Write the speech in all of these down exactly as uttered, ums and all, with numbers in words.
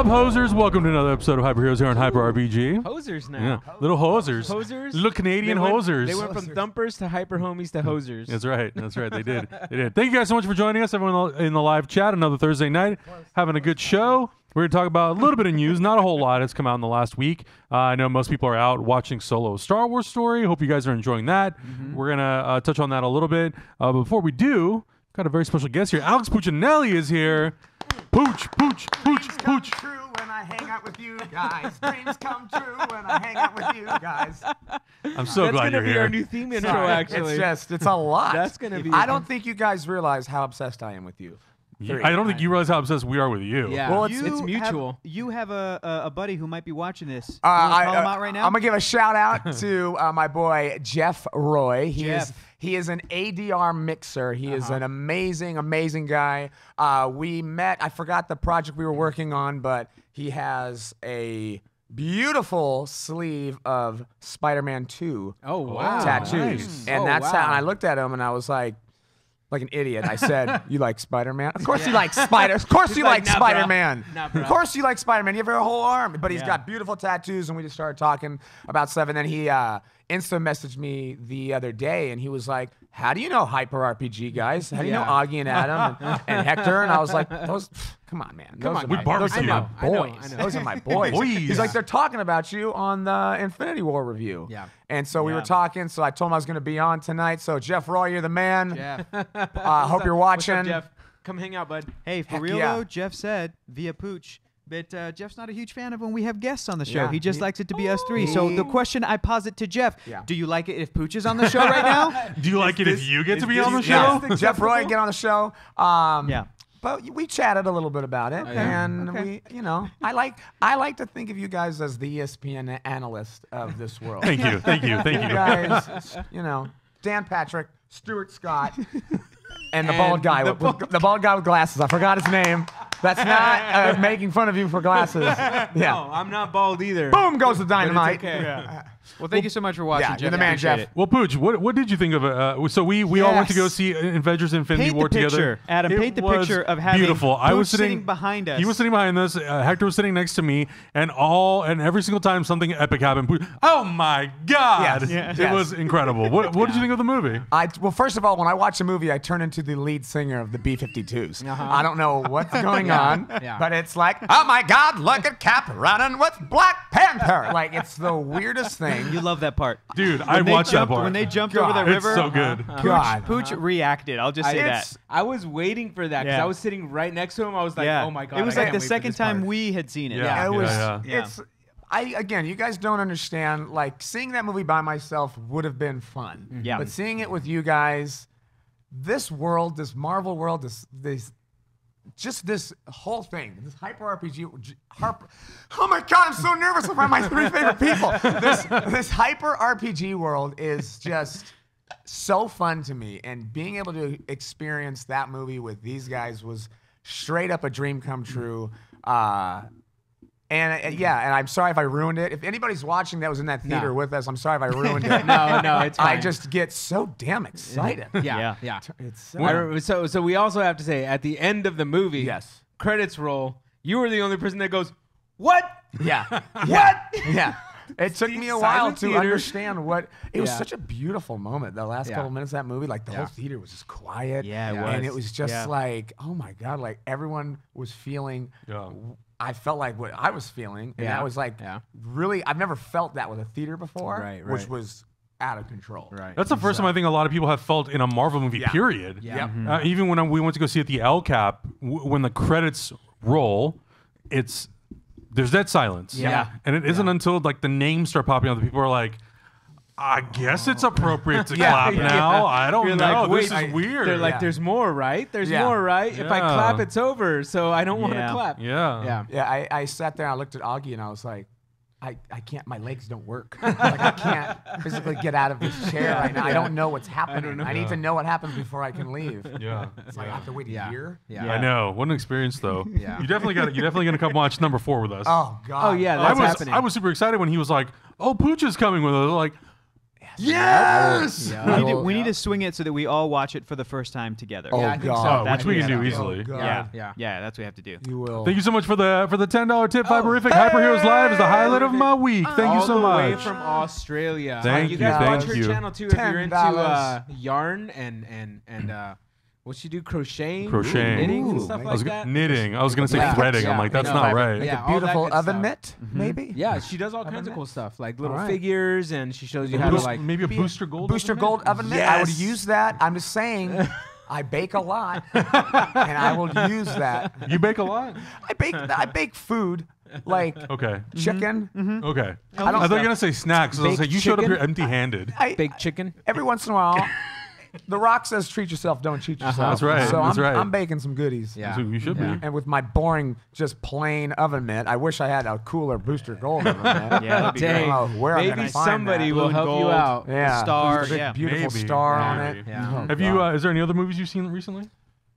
up, hosers? Welcome to another episode of Hyper Heroes here on Hyper R P G. Hosers now. Yeah. Little hosers. Hosers. Little Canadian they went, hosers. They went from thumpers to hyper homies to hosers. That's right. That's right. They did. They did. Thank you guys so much for joining us, everyone in the live chat. Another Thursday night. Having a good show. We're going to talk about a little bit of news, not a whole lot. It's come out in the last week. Uh, I know most people are out watching Solo Star Wars Story. Hope you guys are enjoying that. Mm-hmm. We're going to uh, touch on that a little bit. Uh, before we do, got a very special guest here. Alex Puccinelli is here. Pooch, pooch, pooch, dreams pooch. Come true when I hang out with you guys. Dreams come true when I hang out with you guys. I'm so That's glad you're here. That's gonna be our new theme intro. Sorry, actually, it's just it's a lot. That's gonna be. I don't think you guys realize how obsessed I am with you. Three. I don't think you realize how obsessed we are with you. Yeah. Well, it's, you it's mutual. Have, you have a, a, a buddy who might be watching this. Uh, I, call uh, him out right now? I'm going to give a shout out to uh, my boy, Jeff Roy. He, Jeff. Is, he is an A D R mixer. He uh-huh. is an amazing, amazing guy. Uh, we met, I forgot the project we were working on, but he has a beautiful sleeve of Spider-Man two oh, wow. tattoos. Nice. And oh, that's wow. how and I looked at him and I was like, like an idiot, I said, "You like Spider-Man? Of course yeah. you like Spider. Of course you like, like nah, Spider-Man. Nah, of course you like Spider-Man. You have your whole arm." But he's yeah. got beautiful tattoos, and we just started talking about stuff. And then he uh, Insta messaged me the other day, and he was like, "How do you know Hyper R P G guys? How do you yeah. know Augie and Adam and, and Hector?" And I was like, "Those, come on, man. Come those on, are we my, those are my boys. I know, I know. Those are my boys." boys. He's like, "They're talking about you on the Infinity War review." Yeah. And so yeah. we were talking. So I told him I was going to be on tonight. So Jeff Roy, you're the man. Jeff. I uh, hope up? you're watching. Up, Jeff? Come hang out, bud. Hey, for Heck real yeah. though, Jeff said via Pooch. But uh, Jeff's not a huge fan of when we have guests on the show. Yeah. He just he, likes it to be us three. He, so the question I posit to Jeff, yeah. do you like it if Pooch is on the show right now? Do you is like this, it if you get to be on the show? Yeah. Jeff Roy, get on the show. Um, yeah. But we chatted a little bit about it, okay. and okay. we, you know, I like I like to think of you guys as the E S P N analyst of this world. Thank you, thank you, thank you. You guys, you know, Dan Patrick, Stuart Scott, and the and bald guy, the, with, bald with, the bald guy with glasses. I forgot his name. That's not uh, making fun of you for glasses. Yeah. No, I'm not bald either. Boom goes the dynamite. Okay. Yeah. Well, thank well, you so much for watching, yeah, Jeff. You're the man, Jeff. It. Well, Pooch, what, what did you think of it? Uh, so we, we yes. all went to go see Avengers Infinity paint War the picture. together. Adam, it paint the picture of having beautiful. Pooch I was sitting, sitting behind us. He was sitting behind us. Uh, Hector was sitting next to me. And all and every single time something epic happened, Pooch, oh, my God. Yes. Yes. It yes. was incredible. What, what yeah. did you think of the movie? I, well, first of all, when I watch a movie, I turn into the lead singer of the B fifty-twos. Uh-huh. I don't know what's going yeah. on, yeah. but it's like, oh, my God, look at Cap running with Black Panther. Like, it's the weirdest thing. You love that part. Dude, when I watched jumped, that part. When they jumped God, over the river, it's so good. Uh, uh, Pooch, God. Pooch reacted. I'll just say I, that. I was waiting for that because yeah. I was sitting right next to him. I was like, yeah. oh, my God. It was I like the second time part. we had seen it. Yeah, yeah. It was, yeah, yeah. It's, I, again, you guys don't understand. Like, seeing that movie by myself would have been fun. Mm-hmm. yeah. But seeing it with you guys, this world, this Marvel world, this, this just this whole thing, this Hyper R P G, harp, oh my God, I'm so nervous about my three favorite people. This, this Hyper R P G world is just so fun to me. And being able to experience that movie with these guys was straight up a dream come true. Uh, And uh, yeah, and I'm sorry if I ruined it. If anybody's watching that was in that theater no. with us, I'm sorry if I ruined it. no, no, it's fine. I just get so damn excited. Yeah, yeah. yeah. It's so, I, so, so we also have to say, at the end of the movie, yes. credits roll, you were the only person that goes, what? Yeah. what? Yeah. It took me a while to understand what it was. Yeah. Such a beautiful moment. The last yeah. couple minutes of that movie, like the yeah. whole theater was just quiet. Yeah, it yeah. was. And it was just yeah. like, oh my God, like everyone was feeling. Yeah. I felt like what I was feeling, and yeah. I was like, yeah. really, I've never felt that with a theater before, right, right. which was out of control. Right. That's the first so. time I think a lot of people have felt in a Marvel movie, yeah. period. Yeah. Mm-hmm. uh, even when I, we went to go see at the L CAP, w when the credits roll, it's there's dead silence. Yeah. yeah. And it isn't yeah. until like the names start popping up that people are like, I guess it's appropriate to yeah, clap yeah. now. I don't You're know. Like, this I, is weird. They're like, yeah. there's more, right? There's yeah. more, right? Yeah. If I clap, it's over. So I don't yeah. want to clap. Yeah. Yeah. Yeah. I, I sat there. I looked at Augie, and I was like, I, I can't. My legs don't work. Like, I can't physically get out of this chair right now. I don't know what's happening. I, I need yeah. to know what happens before I can leave. Yeah. It's like yeah. I have to wait a yeah. year. Yeah. yeah. I know. What an experience, though. yeah. You definitely got. You definitely gonna come watch number four with us. Oh God. Oh yeah. That's I was, happening. I was super excited when he was like, "Oh, Pooch is coming with us." Like. Yes! Yep. We, need to, we need to swing it so that we all watch it for the first time together. Oh, yeah, God. So. Which we can do easily. Oh, yeah. yeah, yeah, that's what we have to do. You will. Thank you so much for the for the ten dollar tip, oh. Hyperific. Hey! Hyper Heroes Live is the highlight of my week. Thank all you so much. All the way from Australia. Thank you. You guys thank watch her you. channel, too, if ten dollars. You're into uh, yarn and... and, and uh, what you do? Crocheting, crocheting, knitting, and stuff like that. Knitting. I was gonna say yeah. threading. Yeah. I'm like, that's no, not right. Like yeah, a beautiful oven stuff. knit, maybe. Yeah, she does all oven kinds knit. of cool stuff, like little right. figures, and she shows you a how boost, to like maybe a booster gold, booster oven gold knit? oven knit. Yes. I would use that. I'm just saying. I bake a lot, and I will use that. You bake a lot. I bake. I bake food. Like okay. chicken. Mm-hmm. Okay. I, I thought you were gonna say snacks. So I was like, you showed up here empty-handed. Baked chicken. Every once in a while. The Rock says, "Treat yourself, don't cheat yourself." Uh-huh. That's right. So that's I'm, right. I'm baking some goodies. Yeah, that's what you should yeah. be. And with my boring, just plain oven mitt, I wish I had a cooler Booster Gold oven mitt. yeah, dang. I don't know where maybe I'm gonna find somebody that. will help gold. you out. Yeah, star, big, yeah. beautiful maybe. star maybe. on it. Yeah. Oh, Have God. you? Uh, is there any other movies you've seen recently?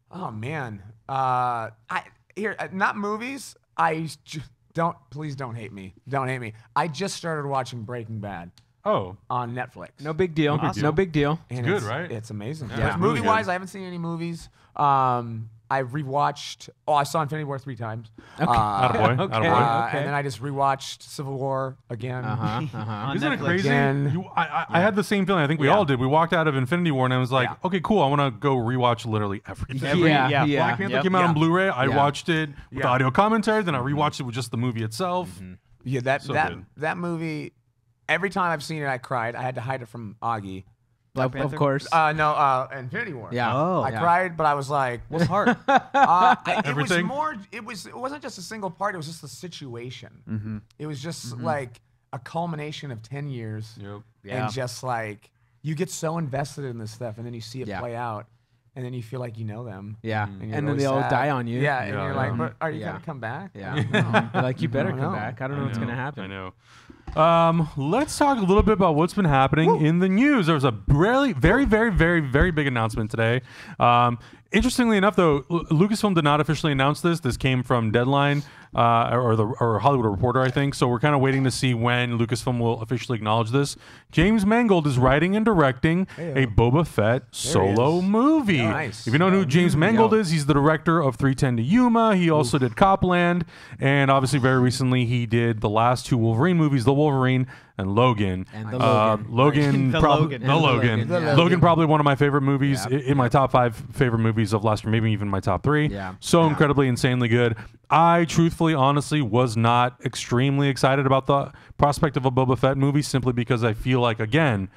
Oh man, uh, I here uh, not movies. I just, don't. Please don't hate me. Don't hate me. I just started watching Breaking Bad. Oh, on Netflix. No big deal. No big awesome. deal. No big deal. It's and good, it's, right? It's amazing. Yeah, yeah. Movie really wise, good. I haven't seen any movies. Um, I rewatched. Oh, I saw Infinity War three times. Okay. Uh, Attaboy. Okay. Attaboy. Uh, okay. And then I just rewatched Civil War again. Uh-huh. Uh-huh. Isn't it crazy? You, I, I, yeah. I had the same feeling. I think we yeah. all did. We walked out of Infinity War and I was like, yeah. okay, cool. I want to go rewatch literally everything. Every, yeah. yeah. yeah. Black Panther yep. came out yeah. on Blu-ray. I yeah. watched it with yeah. audio commentary. Then I rewatched it with just the movie itself. Mm-hmm. Yeah, that so that good. that movie. Every time I've seen it, I cried. I had to hide it from Augie. Of, of course. Uh, no, uh, Infinity War. Yeah. Oh, I yeah. cried, but I was like, what's hard? uh, I, it was more, it, was, it wasn't just a single part. It was just the situation. Mm-hmm. It was just mm-hmm. like a culmination of ten years. Yep. Yeah. And just like, you get so invested in this stuff, and then you see it yeah. play out. And then you feel like you know them. Yeah. And, and then they all sad. die on you. Yeah. yeah. And you're like, but are you yeah. going to come back? Yeah. No. Like, you better come know. back. I don't I know what's going to happen. I know. Um, let's talk a little bit about what's been happening Woo. in the news. There was a really, very, very, very, very big announcement today. Um, interestingly enough, though, L Lucasfilm did not officially announce this. This came from Deadline uh, or the or Hollywood Reporter, I think. So we're kind of waiting to see when Lucasfilm will officially acknowledge this. James Mangold is writing and directing hey, a Boba Fett solo movie. Oh, nice. If you don't know who James Mangold is, he's the director of three ten to Yuma. He also Oof. did Copland, and obviously very recently he did the last two Wolverine movies, The Wolverine and Logan. And the uh, Logan. Logan, the Logan. The Logan. The Logan. Logan, probably one of my favorite movies, yeah. in my top five favorite movies of last year, maybe even my top three. Yeah. So yeah. incredibly, insanely good. I truthfully, honestly, was not extremely excited about the prospect of a Boba Fett movie simply because I feel like, again,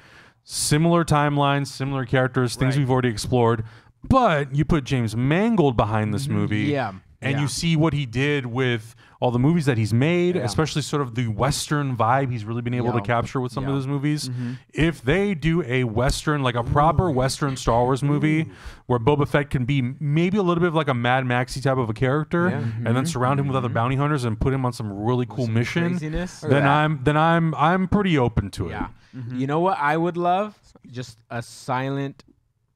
similar timelines, similar characters, things right. we've already explored. But you put James Mangold behind this movie, yeah. and yeah. you see what he did with all the movies that he's made, yeah. especially sort of the Western vibe he's really been able yeah. to capture with some yeah. of those movies. Mm-hmm. If they do a Western, like a proper Ooh. Western Star Wars movie, Ooh. where Boba Fett can be maybe a little bit of like a Mad Max-y type of a character, yeah. mm-hmm. and then surround him with other bounty hunters and put him on some really cool some mission, craziness. then I'm then I'm I'm pretty open to it. Yeah. Mm-hmm. You know what I would love? Just a silent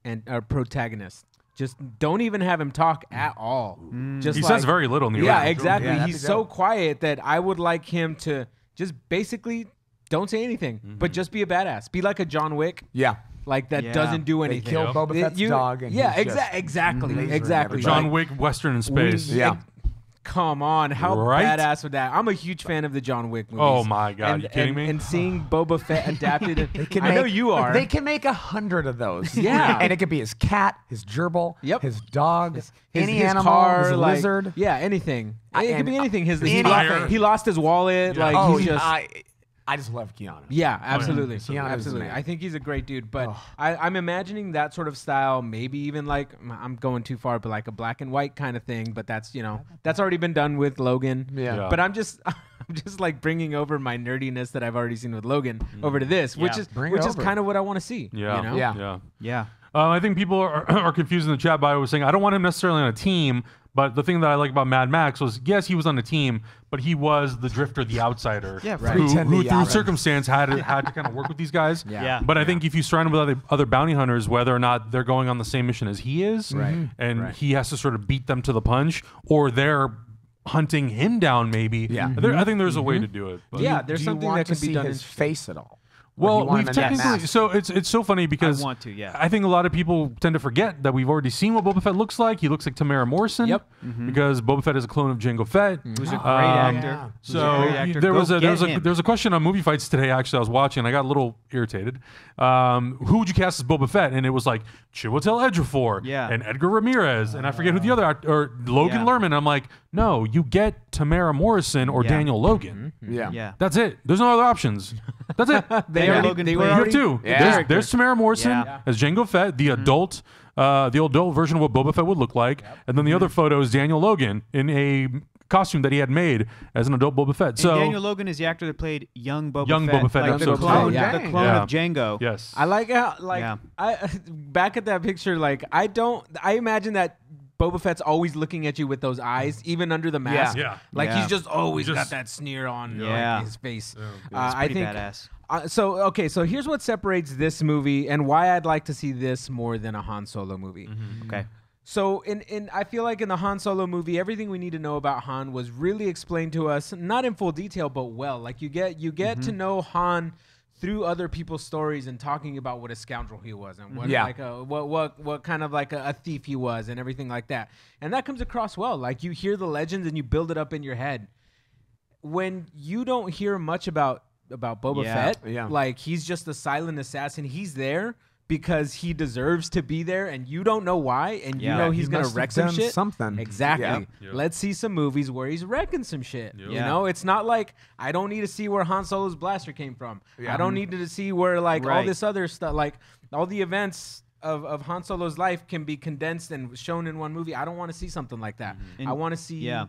and a protagonist. Just don't even have him talk at all. Mm. Just he like, says very little in the Yeah, original. exactly. Yeah, He's so quiet that I would like him to just basically don't say anything, mm-hmm. but just be a badass. Be like a John Wick. Yeah. Like that yeah. doesn't do anything. They killed Boba Fett's dog. And yeah, exa exactly. Mm-hmm. Exactly. John Wick, Western in space. We, yeah. Come on, how right? badass would that? I'm a huge fan of the John Wick movies. Oh my god, and, you kidding and, me? And seeing Boba Fett adapted, and, they can I make, know you are. They can make a hundred of those. Yeah, and it could be his cat, his gerbil, yep. his dog, his, any his animal, car, his like, lizard. Yeah, anything. I, it could be anything. His he lost, he lost his wallet. Yeah. Like oh, he's just. I, I just love Keanu. Yeah, absolutely. Oh, yeah. Keanu, absolutely. I think he's a great dude, but oh. I, I'm imagining that sort of style, maybe even like, I'm going too far, but like a black and white kind of thing, but that's, you know, that's already been done with Logan. Yeah. yeah. But I'm just... I'm just like bringing over my nerdiness that I've already seen with Logan mm. over to this, yeah. which is Bring which is kind of what I want to see. Yeah, you know? yeah, yeah. yeah. Uh, I think people are, are confused in the chat by I was saying I don't want him necessarily on a team, but the thing that I like about Mad Max was yes, he was on a team, but he was the drifter, the outsider, yeah, right. who, who through circumstance had to, had to kind of work with these guys. Yeah. yeah. But I yeah. think if you surround him with other, other bounty hunters, whether or not they're going on the same mission as he is, right. and right. he has to sort of beat them to the punch, or they're hunting him down, maybe. Yeah, mm-hmm. I think there's a way mm-hmm. to do it. But yeah, there's do something you want that can to be see done his in face at all. Well, we've technically, so it's it's so funny because I want to, yeah. I think a lot of people tend to forget that we've already seen what Boba Fett looks like. He looks like Temuera Morrison, yep. mm-hmm. because Boba Fett is a clone of Jango Fett. Mm-hmm. Who's a great um, actor. Yeah. So a great actor. there Go was a there was a, there was a question on Movie Fights today. Actually, I was watching. I got a little irritated. Um, who would you cast as Boba Fett? And it was like Chiwetel Ejiofor, yeah. and Edgar Ramirez, uh, and I forget who the other actor, or Logan yeah. Lerman. I'm like, no, you get Temuera Morrison or yeah. Daniel Logan. Mm-hmm. Yeah. yeah, that's it. There's no other options. That's it. they yeah. are Logan. They were already, too. Yeah. There's, there's Temuera Morrison yeah. as Jango Fett, the mm-hmm. adult, uh, the adult version of what Boba Fett would look like, yep. and then the mm-hmm. other photo is Daniel Logan in a costume that he had made as an adult Boba Fett. And so Daniel Logan is the actor that played young Boba young Fett, Boba Fett, like the, clone, yeah. the clone yeah. of Jango. Yes, I like how like yeah. I back at that picture. Like I don't. I imagine that. Boba Fett's always looking at you with those eyes, even under the mask. Yeah. yeah. Like yeah. he's just always just, got that sneer on yeah. like, his face. Yeah. Uh, it's pretty I think, badass. Uh, so, okay, so here's what separates this movie and why I'd like to see this more than a Han Solo movie. Mm-hmm. Okay. So in, in I feel like in the Han Solo movie, everything we need to know about Han was really explained to us, not in full detail, but well. Like you get you get mm-hmm. to know Han through other people's stories and talking about what a scoundrel he was and what yeah. like a, what what what kind of like a, a thief he was and everything like that. And that comes across well. Like you hear the legends and you build it up in your head. When you don't hear much about about Boba yeah. Fett, yeah. like he's just a silent assassin. He's there because he deserves to be there, and you don't know why, and yeah. you know he's he gonna wreck some shit. Something exactly. Yeah. Yep. Let's see some movies where he's wrecking some shit. Yep. You yeah. know, it's not like I don't need to see where Han Solo's blaster came from. Yeah. I don't need to see where like right. all this other stuff, like all the events of of Han Solo's life, can be condensed and shown in one movie. I don't want to see something like that. Mm-hmm. I want to see. Yeah.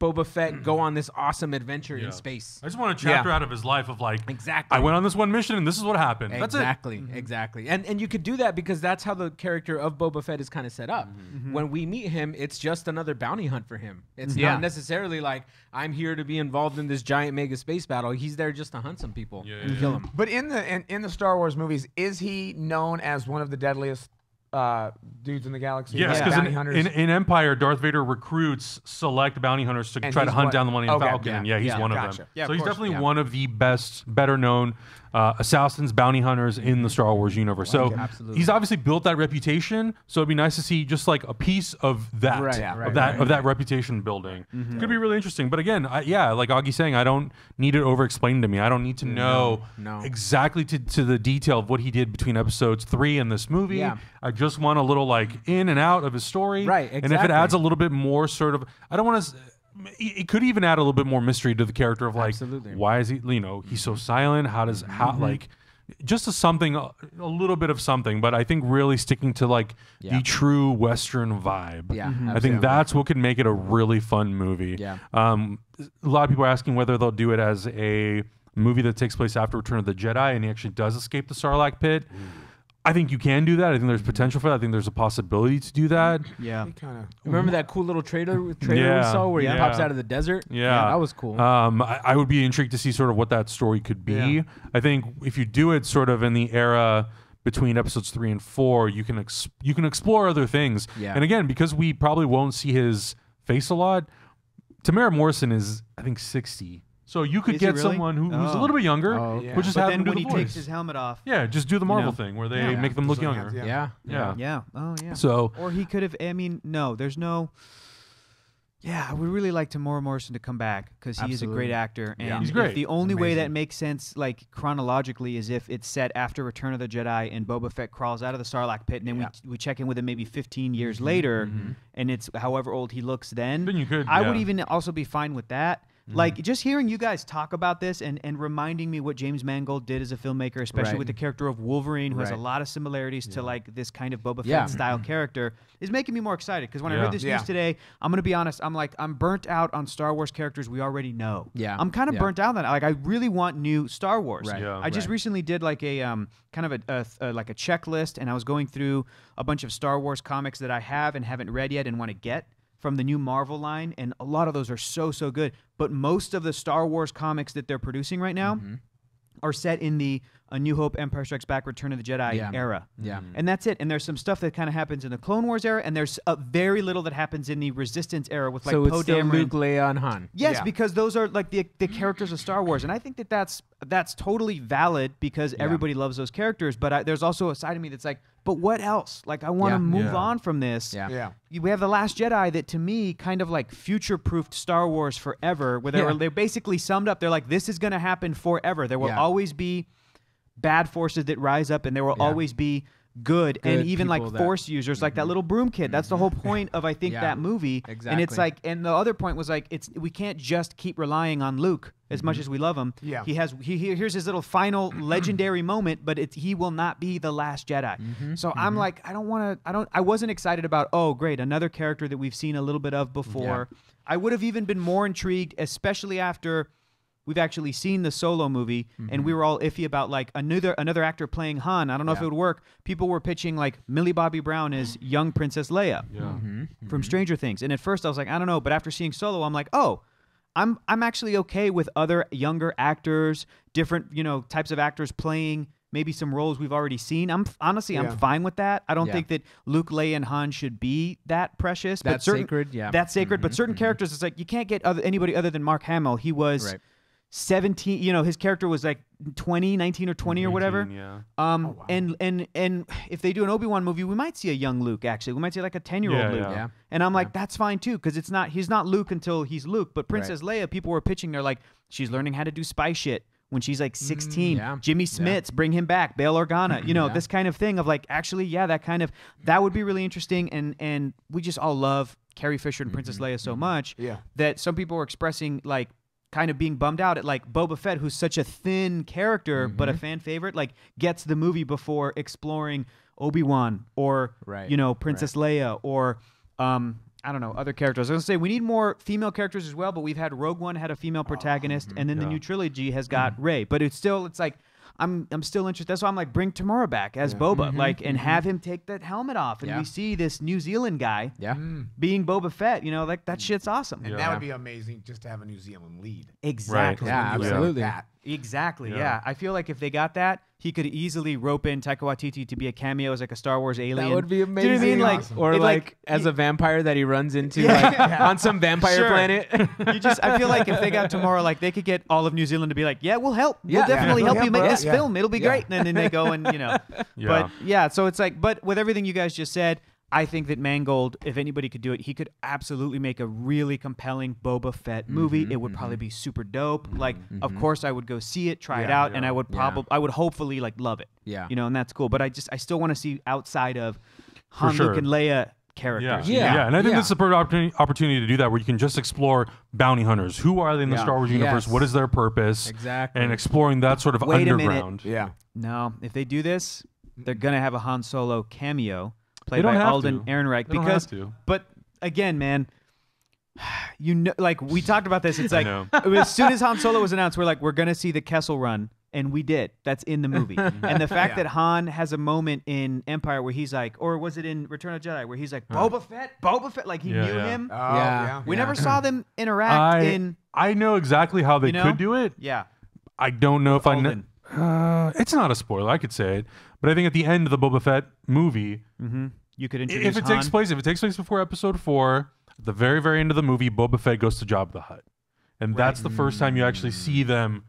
Boba Fett go on this awesome adventure yeah. in space. I just want a chapter yeah. out of his life of like, exactly. I went on this one mission and this is what happened. Exactly, that's it. Exactly. And and you could do that because that's how the character of Boba Fett is kind of set up. Mm-hmm. When we meet him, it's just another bounty hunt for him. It's yeah. not necessarily like, I'm here to be involved in this giant mega space battle. He's there just to hunt some people yeah, and yeah. kill them. But in the, in, in the Star Wars movies, is he known as one of the deadliest Uh, dudes in the galaxy? Yes, because yeah. in, in, in Empire, Darth Vader recruits select bounty hunters to and try to hunt what? down the Millennium okay. Falcon. Yeah, yeah he's yeah. one gotcha. of them. Yeah, so of he's course. definitely yeah. one of the best, better known uh, assassins, bounty hunters in the Star Wars universe. Wow. So okay. he's obviously built that reputation. So it'd be nice to see just like a piece of that, right. yeah, right, of that, right, of that right. reputation building. Mm-hmm. Could be really interesting. But again, I, yeah, like Augie's saying, I don't need it over-explained to me. I don't need to know no. No. exactly to, to the detail of what he did between episodes three and this movie. Yeah. I just Just want a little like in and out of his story, right? Exactly. And if it adds a little bit more, sort of, I don't want to. It could even add a little bit more mystery to the character of like, Absolutely. why is he? You know, he's so silent. How does mm-hmm. how like, just a something, a little bit of something. But I think really sticking to like yeah. the true Western vibe. Yeah, mm-hmm. I think that's what could make it a really fun movie. Yeah. Um, a lot of people are asking whether they'll do it as a movie that takes place after Return of the Jedi, and he actually does escape the Sarlacc pit. Ooh. I think you can do that. I think there's potential for that. I think there's a possibility to do that. Yeah. Kinda, remember that cool little trailer, trailer yeah, we saw where yeah. he pops out of the desert? Yeah. yeah that was cool. Um, I, I would be intrigued to see sort of what that story could be. Yeah. I think if you do it sort of in the era between episodes three and four, you can ex you can explore other things. Yeah. And again, because we probably won't see his face a lot, Temuera Morrison is, I think, sixty. So you could Is get really? someone who, who's oh. a little bit younger, oh, yeah. which is have them do when the he voice. takes his helmet off. Yeah, just do the Marvel you know? thing where they yeah. make them look younger. Yeah. Yeah. yeah, yeah, yeah. Oh, yeah. So, or he could have. I mean, no, there's no. Yeah, I would really like Temuera Morrison to come back because he Absolutely. is a great actor, and yeah. he's great. If the only way that makes sense, like chronologically, is if it's set after Return of the Jedi and Boba Fett crawls out of the Sarlacc pit, and then yeah. we we check in with him maybe fifteen years mm-hmm. later, mm-hmm. and it's however old he looks then. Then you could. I yeah. would even also be fine with that. Like, mm-hmm. just hearing you guys talk about this and, and reminding me what James Mangold did as a filmmaker, especially right. with the character of Wolverine, who right. has a lot of similarities yeah. to, like, this kind of Boba Fett yeah. style character, is making me more excited. Because when yeah. I read this yeah. news today, I'm going to be honest, I'm like, I'm burnt out on Star Wars characters we already know. Yeah. I'm kind of yeah. burnt out on that. Like, I really want new Star Wars. Right. Yeah. I just right. recently did, like, a um, kind of a, a, a, like a checklist, and I was going through a bunch of Star Wars comics that I have and haven't read yet and want to get from the new Marvel line, and a lot of those are so, so good. But most of the Star Wars comics that they're producing right now mm-hmm. are set in the A New Hope, Empire Strikes Back, Return of the Jedi yeah. era. Yeah. And that's it. And there's some stuff that kind of happens in the Clone Wars era, and there's uh, very little that happens in the Resistance era with like so Poe Dameron. So it's still Luke, Leia, and Han. Yes, yeah. because those are like the, the characters of Star Wars. And I think that that's, that's totally valid because yeah. everybody loves those characters. But I, there's also a side of me that's like, but what else? Like, I want to yeah. move yeah. on from this. Yeah. yeah. We have The Last Jedi that, to me, kind of like future-proofed Star Wars forever, where they yeah. were, they're basically summed up. They're like, this is going to happen forever. There will yeah. always be bad forces that rise up, and there will yeah. always be good, good and even like force users, mm-hmm. like that little broom kid. That's the whole point of, I think, yeah, that movie. Exactly. And it's like, and the other point was like, it's we can't just keep relying on Luke as mm-hmm. much as we love him. Yeah. He has, he, he here's his little final legendary moment, but it's, he will not be the last Jedi. Mm-hmm. So mm-hmm. I'm like, I don't want to, I don't, I wasn't excited about, oh, great, another character that we've seen a little bit of before. Yeah. I would have even been more intrigued, especially after we've actually seen the Solo movie, mm-hmm. and we were all iffy about like another another actor playing Han. I don't know yeah. if it would work. People were pitching like Millie Bobby Brown as young Princess Leia yeah. mm-hmm. from Stranger Things. And at first I was like, I don't know. But after seeing Solo, I'm like, oh, I'm I'm actually okay with other younger actors, different you know types of actors playing maybe some roles we've already seen. I'm honestly, yeah. I'm fine with that. I don't yeah. think that Luke, Leia, and Han should be that precious. That's sacred. Yeah, that's sacred. Mm-hmm. But certain mm-hmm. characters, it's like you can't get other, anybody other than Mark Hamill. He was. Right. seventeen, you know, his character was like twenty, nineteen or twenty nineteen, or whatever. Yeah. Um, oh, wow. And and and if they do an Obi-Wan movie, we might see a young Luke, actually. We might see like a ten-year-old yeah, Luke. Yeah. Yeah. And I'm like, yeah. that's fine, too, because it's not, he's not Luke until he's Luke. But Princess right. Leia, people were pitching, they're like, she's learning how to do spy shit when she's like sixteen. Mm, yeah. Jimmy Smits, yeah. bring him back. Bail Organa, you know, yeah. this kind of thing of like, actually, yeah, that kind of, that would be really interesting. And, and we just all love Carrie Fisher and Princess mm-hmm. Leia so much yeah. that some people were expressing like, kind of being bummed out at like Boba Fett, who's such a thin character, mm-hmm. but a fan favorite, like gets the movie before exploring Obi-Wan or, right. you know, Princess right. Leia or, um, I don't know, other characters. I was gonna say, we need more female characters as well, but we've had Rogue One had a female protagonist, oh, mm-hmm, and then yeah. the new trilogy has got mm-hmm. Rey, but it's still, it's like, I'm I'm still interested. That's why I'm like, bring Temuera back as yeah. Boba, mm-hmm, like, and mm-hmm. have him take that helmet off, and yeah. we see this New Zealand guy yeah. being Boba Fett. You know, like that shit's awesome. And yeah. that would be amazing just to have a New Zealand lead. Exactly. Right. Yeah, absolutely. That. Exactly. Yeah. yeah, I feel like if they got that, he could easily rope in Taika Waititi to be a cameo as like a Star Wars alien. That would be amazing. Do you know what I mean? Like, awesome. Or like, like as a vampire that he runs into yeah. like, yeah. on some vampire sure. planet. You just, I feel like if they got tomorrow, like they could get all of New Zealand to be like, yeah, we'll help. Yeah. We'll definitely yeah. help yeah, you bro. make this yeah. film. It'll be yeah. great. And then they go and you know. Yeah. But yeah, so it's like, but with everything you guys just said, I think that Mangold, if anybody could do it, he could absolutely make a really compelling Boba Fett movie. Mm-hmm, it would mm-hmm. probably be super dope. Mm-hmm, like, mm-hmm. of course, I would go see it, try yeah, it out, yeah. and I would probably, yeah. I would hopefully like love it. Yeah, you know, and that's cool. But I just, I still want to see outside of Han, Luke, sure. and Leia characters. Yeah, yeah, yeah. yeah. and I think yeah. this is a perfect opportunity, opportunity to do that, where you can just explore bounty hunters. Who are they in yeah. the Star Wars universe? Yes. What is their purpose? Exactly. And exploring that sort of Wait underground. A yeah. No, if they do this, they're gonna have a Han Solo cameo. Played by Alden Ehrenreich, because, but again, man, you know, like we talked about this. It's like as soon as Han Solo was announced, we're like, we're gonna see the Kessel Run, and we did. That's in the movie, and the fact yeah. that Han has a moment in Empire where he's like, or was it in Return of the Jedi where he's like, Boba Fett, Boba Fett, like he yeah, knew yeah. him. Oh, yeah. yeah, we yeah. never saw them interact. I, in I know exactly how they you know? could do it. Yeah, I don't know if Alden. I know. Uh, it's not a spoiler. I could say it, but I think at the end of the Boba Fett movie, mm-hmm. you could introduce if it Han. takes place. If it takes place before Episode Four, at the very, very end of the movie, Boba Fett goes to Jabba the Hutt, and right. that's the first time you actually see them,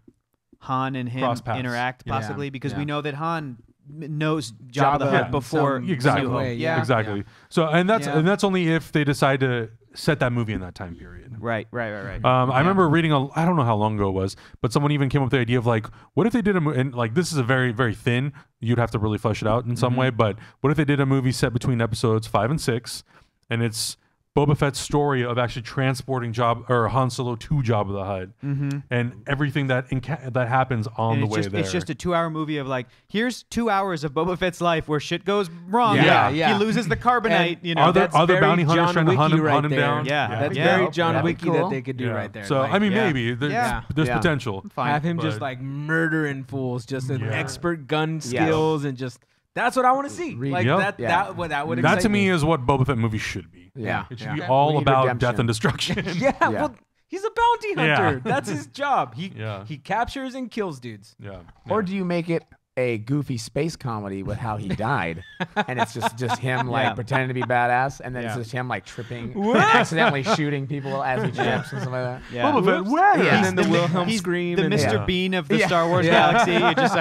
Han and him, interact possibly yeah. because yeah. we know that Han knows Jabba, Jabba the Hutt yeah. before so, exactly, yeah. yeah, exactly. Yeah. So, and that's yeah. and that's only if they decide to set that movie in that time period. Right, right, right, right. Um, yeah. I remember reading, a, I don't know how long ago it was, but someone even came up with the idea of like, what if they did a movie, and like this is a very, very thin, you'd have to really flesh it out in some mm-hmm. way, but what if they did a movie set between episodes five and six, and it's Boba Fett's story of actually transporting Jabba, or Han Solo to Jabba the Hutt, mm-hmm. and everything that that happens on the way just, there. It's just a two-hour movie of like, here's two hours of Boba Fett's life where shit goes wrong. Yeah, yeah. yeah. He loses the carbonite. You know, are there other bounty hunters trying to hunt him, right hunt him down? Yeah, yeah. that's yeah. very John Wick cool. that they could do yeah. right there. So like, I mean, yeah. maybe there's, yeah. there's yeah. potential. Fine, Have him just like murdering fools, just an yeah. expert gun skills, yeah. and just. That's what I want to see. Like yep. that, yeah. that, that, that would excite That to me, me is what Boba Fett movies should be. Yeah, it should yeah. be all about redemption. death and destruction. yeah, yeah, well, He's a bounty hunter. Yeah. That's his job. He yeah. he captures and kills dudes. Yeah. yeah. Or do you make it a goofy space comedy with how he died, and it's just just him like yeah. pretending to be badass, and then yeah. it's just him like tripping, and accidentally shooting people as he jumps and stuff like that. Yeah. Boba Fett, where? Yeah. And then the Wilhelm scream, the and Mister Yeah. Bean of the yeah. Star Wars yeah. galaxy. You're just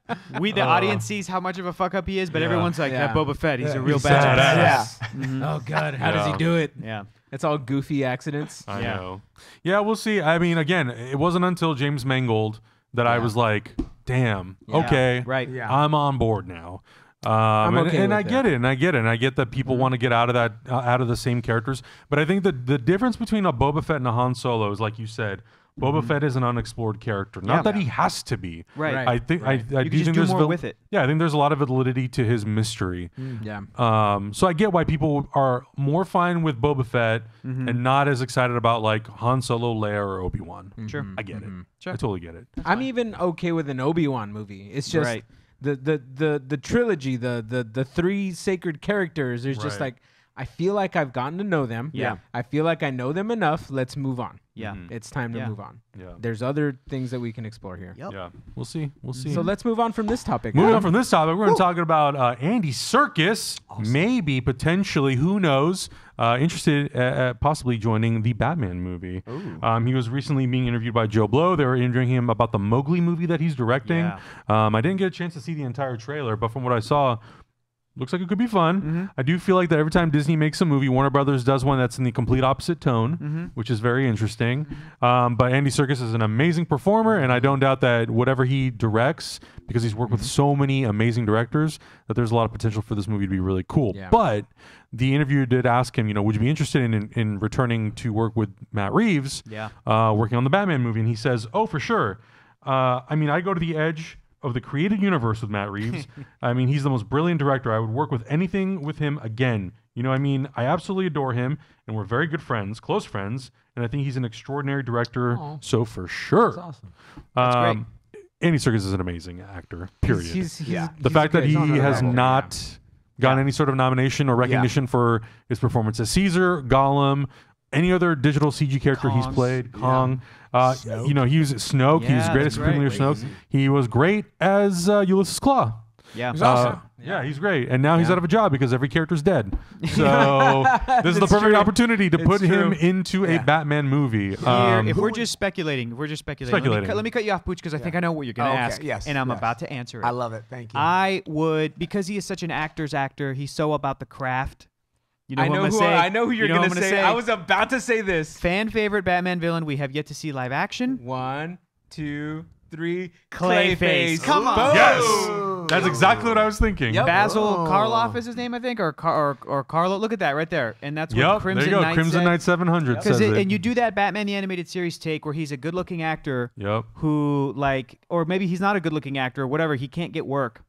like, we the uh, audience sees how much of a fuck up he is, but yeah. everyone's like, yeah. that Boba Fett, he's yeah. a real he's badass. badass. Yeah. Mm-hmm. Oh God, how yeah. does he do it? Yeah. It's all goofy accidents. I yeah. know. Yeah, we'll see. I mean, again, it wasn't until James Mangold that yeah. I was like, damn, yeah, okay, right. yeah. I'm on board now. Um, I'm okay and and I get it. it, and I get it, and I get that people mm-hmm. want to get out of that, uh, out of the same characters. But I think that the difference between a Boba Fett and a Han Solo is, like you said, Boba mm-hmm. Fett is an unexplored character. Not yeah. that he has to be. Right. I think right. I, I you do think do there's more with it. Yeah, I think there's a lot of validity to his mystery. Mm, yeah. Um. So I get why people are more fine with Boba Fett mm-hmm. and not as excited about like Han Solo, Leia, or Obi-Wan. Mm-hmm. Sure. I get mm-hmm. it. Sure. I totally get it. I'm even okay with an Obi-Wan movie. It's just right. the, the the the trilogy, the the the three sacred characters. There's right. just like. I feel like I've gotten to know them. Yeah. I feel like I know them enough. Let's move on. Yeah. Mm-hmm. It's time to yeah. move on. Yeah. There's other things that we can explore here. Yep. Yeah. We'll see. We'll see. So let's move on from this topic. Moving on from this topic, we're going to talk about uh, Andy Serkis. Awesome. Maybe, potentially, who knows, uh, interested at, at possibly joining the Batman movie. Um, he was recently being interviewed by Joe Blow. They were interviewing him about the Mowgli movie that he's directing. Yeah. Um, I didn't get a chance to see the entire trailer, but from what I saw, looks like it could be fun. Mm-hmm. I do feel like that every time Disney makes a movie, Warner Brothers does one that's in the complete opposite tone, mm-hmm. which is very interesting. Mm-hmm. um, but Andy Serkis is an amazing performer, and I don't doubt that whatever he directs, because he's worked mm-hmm. with so many amazing directors, that there's a lot of potential for this movie to be really cool. Yeah. But the interviewer did ask him, you know, would you be interested in, in, in returning to work with Matt Reeves, yeah. uh, working on the Batman movie? And he says, oh, for sure. Uh, I mean, I go to the edge of the created universe with Matt Reeves. I mean, he's the most brilliant director. I would work with anything with him again. You know, I mean, I absolutely adore him, and we're very good friends, close friends, and I think he's an extraordinary director. Aww. So for sure. That's awesome. That's um, great. Andy Serkis is an amazing actor, period. He's, he's, he's, yeah. The he's fact good. that he has not yeah. gotten any sort of nomination or recognition yeah. for his performance as Caesar, Gollum, any other digital C G character Kong's, he's played, Kong, yeah. uh, you know, he was Snoke. Yeah, he was great as Premier Snoke. He was great as uh, Ulysses Claw. Yeah, he's uh, awesome. Yeah, he's great. And now yeah. he's out of a job because every character's dead. So this is the perfect true. opportunity to it's put true. him into yeah. a Batman movie. Um, if we're just speculating, if we're just speculating. speculating. Let, me cu- let me cut you off, Pooch, because I yeah. think I know what you're going to oh, okay. ask. Yes, and I'm yes. about to answer it. I love it. Thank you. I would, because he is such an actor's actor, he's so about the craft. You know I, know who say. I, I know who you're you know going to say. say. I was about to say this. Fan favorite Batman villain we have yet to see live action. One, two, three. Clayface. Clayface. Come on. Boom. Yes. That's exactly what I was thinking. Yep. Basil oh. Karloff is his name, I think, or Car- or, or Carlo. Look at that right there. And that's what yep. Crimson Knight There you go. Knight Crimson Knight seven hundred yep. says it, it. And you do that Batman the Animated Series take where he's a good-looking actor yep. who, like, or maybe he's not a good-looking actor or whatever. He can't get work.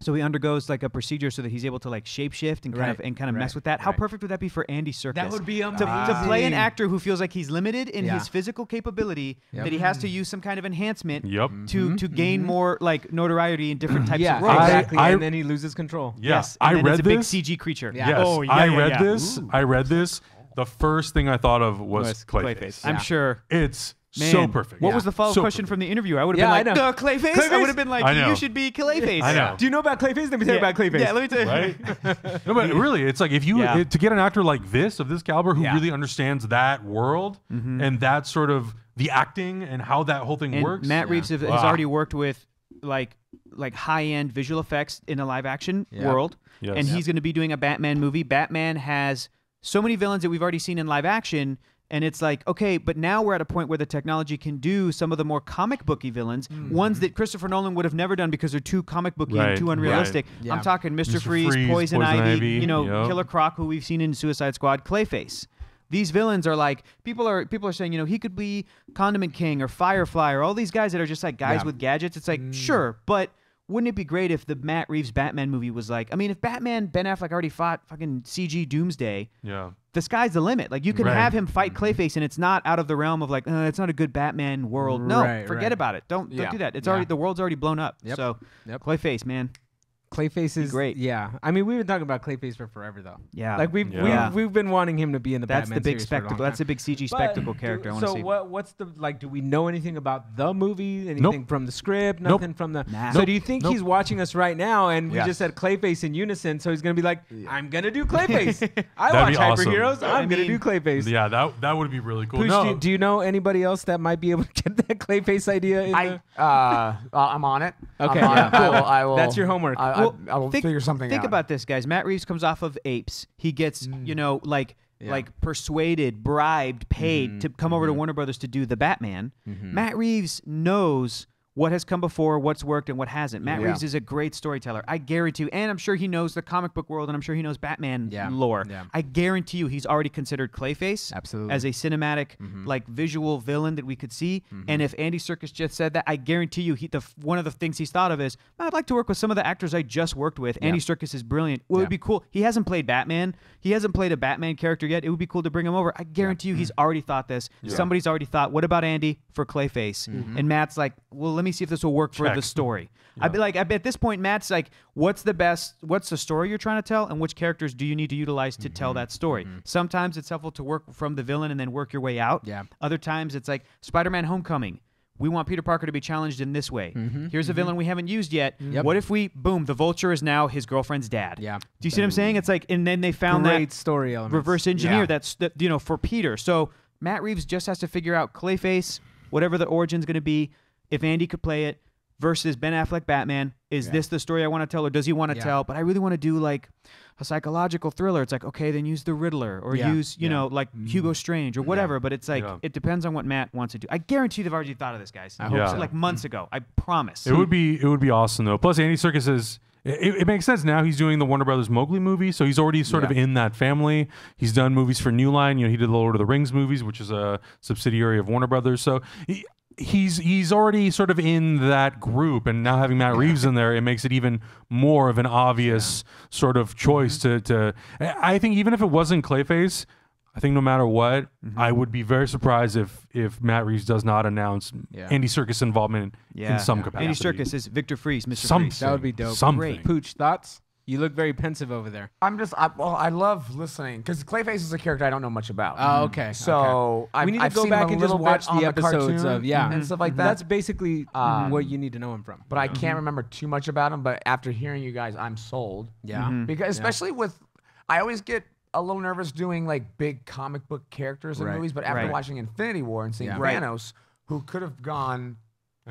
So he undergoes like a procedure so that he's able to like shapeshift and kind right. of and kind of right. mess with that. How right. perfect would that be for Andy Serkis? That would be amazing. To, to play an actor who feels like he's limited in yeah. his physical capability yep. that he has to use some kind of enhancement yep. to mm-hmm. to gain mm-hmm. more like notoriety in different types yeah, of roles. Exactly. I, I, and then he loses control. Yeah. Yes, and I then read it's a big this. C G creature. Yeah. Yes. Oh, yeah, I yeah, read yeah. this. Ooh. I read this. The first thing I thought of was, was Clayface. Clayface. Yeah. I'm sure it's. Man, so perfect. What yeah. was the follow-up so question perfect. from the interviewer? I would have yeah, been like, the Clayface? Clayface? I would have been like, you should be Clayface. I know. Do you know about Clayface? Let me tell yeah. you about Clayface. Yeah, let me tell you. Right? No, but really, it's like if you, yeah. it, to get an actor like this, of this caliber, who yeah. really understands that world mm-hmm. and that sort of the acting and how that whole thing and works. Matt Reeves yeah. has wow. already worked with like like high-end visual effects in a live-action yeah. world. Yes. And yeah. he's going to be doing a Batman movie. Batman has so many villains that we've already seen in live-action. And it's like, okay, but now we're at a point where the technology can do some of the more comic booky villains, mm-hmm. ones that Christopher Nolan would have never done because they're too comic booky right, and too unrealistic. Right. Yeah. I'm talking Mister Mister Freeze, Freeze, Poison, Poison Ivy, Ivy, you know, yep. Killer Croc, who we've seen in Suicide Squad, Clayface. These villains are like, people are people are saying, you know, he could be Condiment King or Firefly or all these guys that are just like guys yeah. with gadgets. It's like, mm. sure, but wouldn't it be great if the Matt Reeves Batman movie was like, I mean, if Batman, Ben Affleck already fought fucking C G Doomsday, yeah. the sky's the limit. Like, you can right. have him fight Clayface, and it's not out of the realm of like, uh, it's not a good Batman world. No, right, forget right. about it. Don't, yeah. don't do that. It's yeah. already, the world's already blown up. Yep. So, yep. Clayface, man. Clayface is great. Yeah, I mean, we've been talking about Clayface for forever, though. Yeah, like we've yeah. we've, we've been wanting him to be in the That's Batman. That's the big spectacle. That's a big C G but spectacle character. Do, I so see. what? What's the like? Do we know anything about the movie? Anything nope. from the script? Nothing nope. from the. Nah. So nope. do you think nope. he's watching us right now? And we yeah. just said Clayface in unison. So he's gonna be like, I'm gonna do Clayface. I watch awesome. Hyper Heroes. I'm I mean, gonna do Clayface. Yeah, that that would be really cool. Pooch, no. do, do you know anybody else that might be able to get that Clayface idea? In I the uh, I'm on it. Okay, I will. That's your homework. Well, I, I will think, figure something think out. Think about this, guys. Matt Reeves comes off of Apes. He gets, mm. you know, like yeah. like persuaded, bribed, paid mm-hmm. to come over mm-hmm. to Warner Brothers to do the Batman. Mm-hmm. Matt Reeves knows what has come before, what's worked, and what hasn't. Matt yeah. Reeves is a great storyteller. I guarantee you. And I'm sure he knows the comic book world, and I'm sure he knows Batman yeah. lore. Yeah. I guarantee you he's already considered Clayface Absolutely. as a cinematic, mm-hmm. like, visual villain that we could see. Mm-hmm. And if Andy Serkis just said that, I guarantee you he, the, one of the things he's thought of is, I'd like to work with some of the actors I just worked with. Yeah. Andy Serkis is brilliant. Well, yeah. It would be cool. He hasn't played Batman. He hasn't played a Batman character yet. It would be cool to bring him over. I guarantee yeah. you he's already thought this. Yeah. Somebody's already thought, what about Andy for Clayface? Mm-hmm. And Matt's like, well, let Let me see if this will work for Check. the story. Yeah. I'd be like, I bet at this point, Matt's like, what's the best, what's the story you're trying to tell, and which characters do you need to utilize to mm-hmm. tell that story? Mm-hmm. Sometimes it's helpful to work from the villain and then work your way out. Yeah. Other times it's like Spider-Man Homecoming. We want Peter Parker to be challenged in this way. Mm-hmm. Here's mm-hmm. a villain we haven't used yet. Yep. What if we, boom, the Vulture is now his girlfriend's dad. Yeah. Do you see what I'm saying? It's like, and then they found Great that story elements. reverse engineer yeah. that's, that, you know, for Peter. So Matt Reeves just has to figure out Clayface, whatever the origin's going to be. If Andy could play it versus Ben Affleck Batman, is yeah. this the story I want to tell, or does he want to yeah. tell? But I really want to do like a psychological thriller. It's like, okay, then use The Riddler or yeah. use, you yeah. know, like mm. Hugo Strange or whatever. Yeah. But it's like, yeah. it depends on what Matt wants to do. I guarantee they've already thought of this, guys. I hope yeah. so. Like months ago. I promise. It would be, it would be awesome though. Plus Andy Serkis is, It, it makes sense now. He's doing the Warner Brothers Mowgli movie, so he's already sort yeah. of in that family. He's done movies for New Line. You know, he did the Lord of the Rings movies, which is a subsidiary of Warner Brothers. So he, he's he's already sort of in that group, and now having Matt Reeves in there, it makes it even more of an obvious yeah. sort of choice mm-hmm. to, to. I think even if it wasn't Clayface, I think no matter what, mm-hmm. I would be very surprised if if Matt Reeves does not announce yeah. Andy Serkis' involvement yeah. in some yeah. capacity. Andy Serkis is Victor Freeze, Mister Something. Freeze. That would be dope. Something. Great. Pooch, thoughts? You look very pensive over there. I'm just, I, well, I love listening because Clayface is a character I don't know much about. Oh, okay. So okay. I, we need to I've go back and just watch the episodes the of yeah mm-hmm. and stuff like that. That's basically um, what you need to know him from. But I mm-hmm. can't remember too much about him. But after hearing you guys, I'm sold. Yeah, mm-hmm. because especially yeah. with, I always get a little nervous doing like big comic book characters in right. movies, but after right. watching Infinity War and seeing yeah. Thanos, who could have gone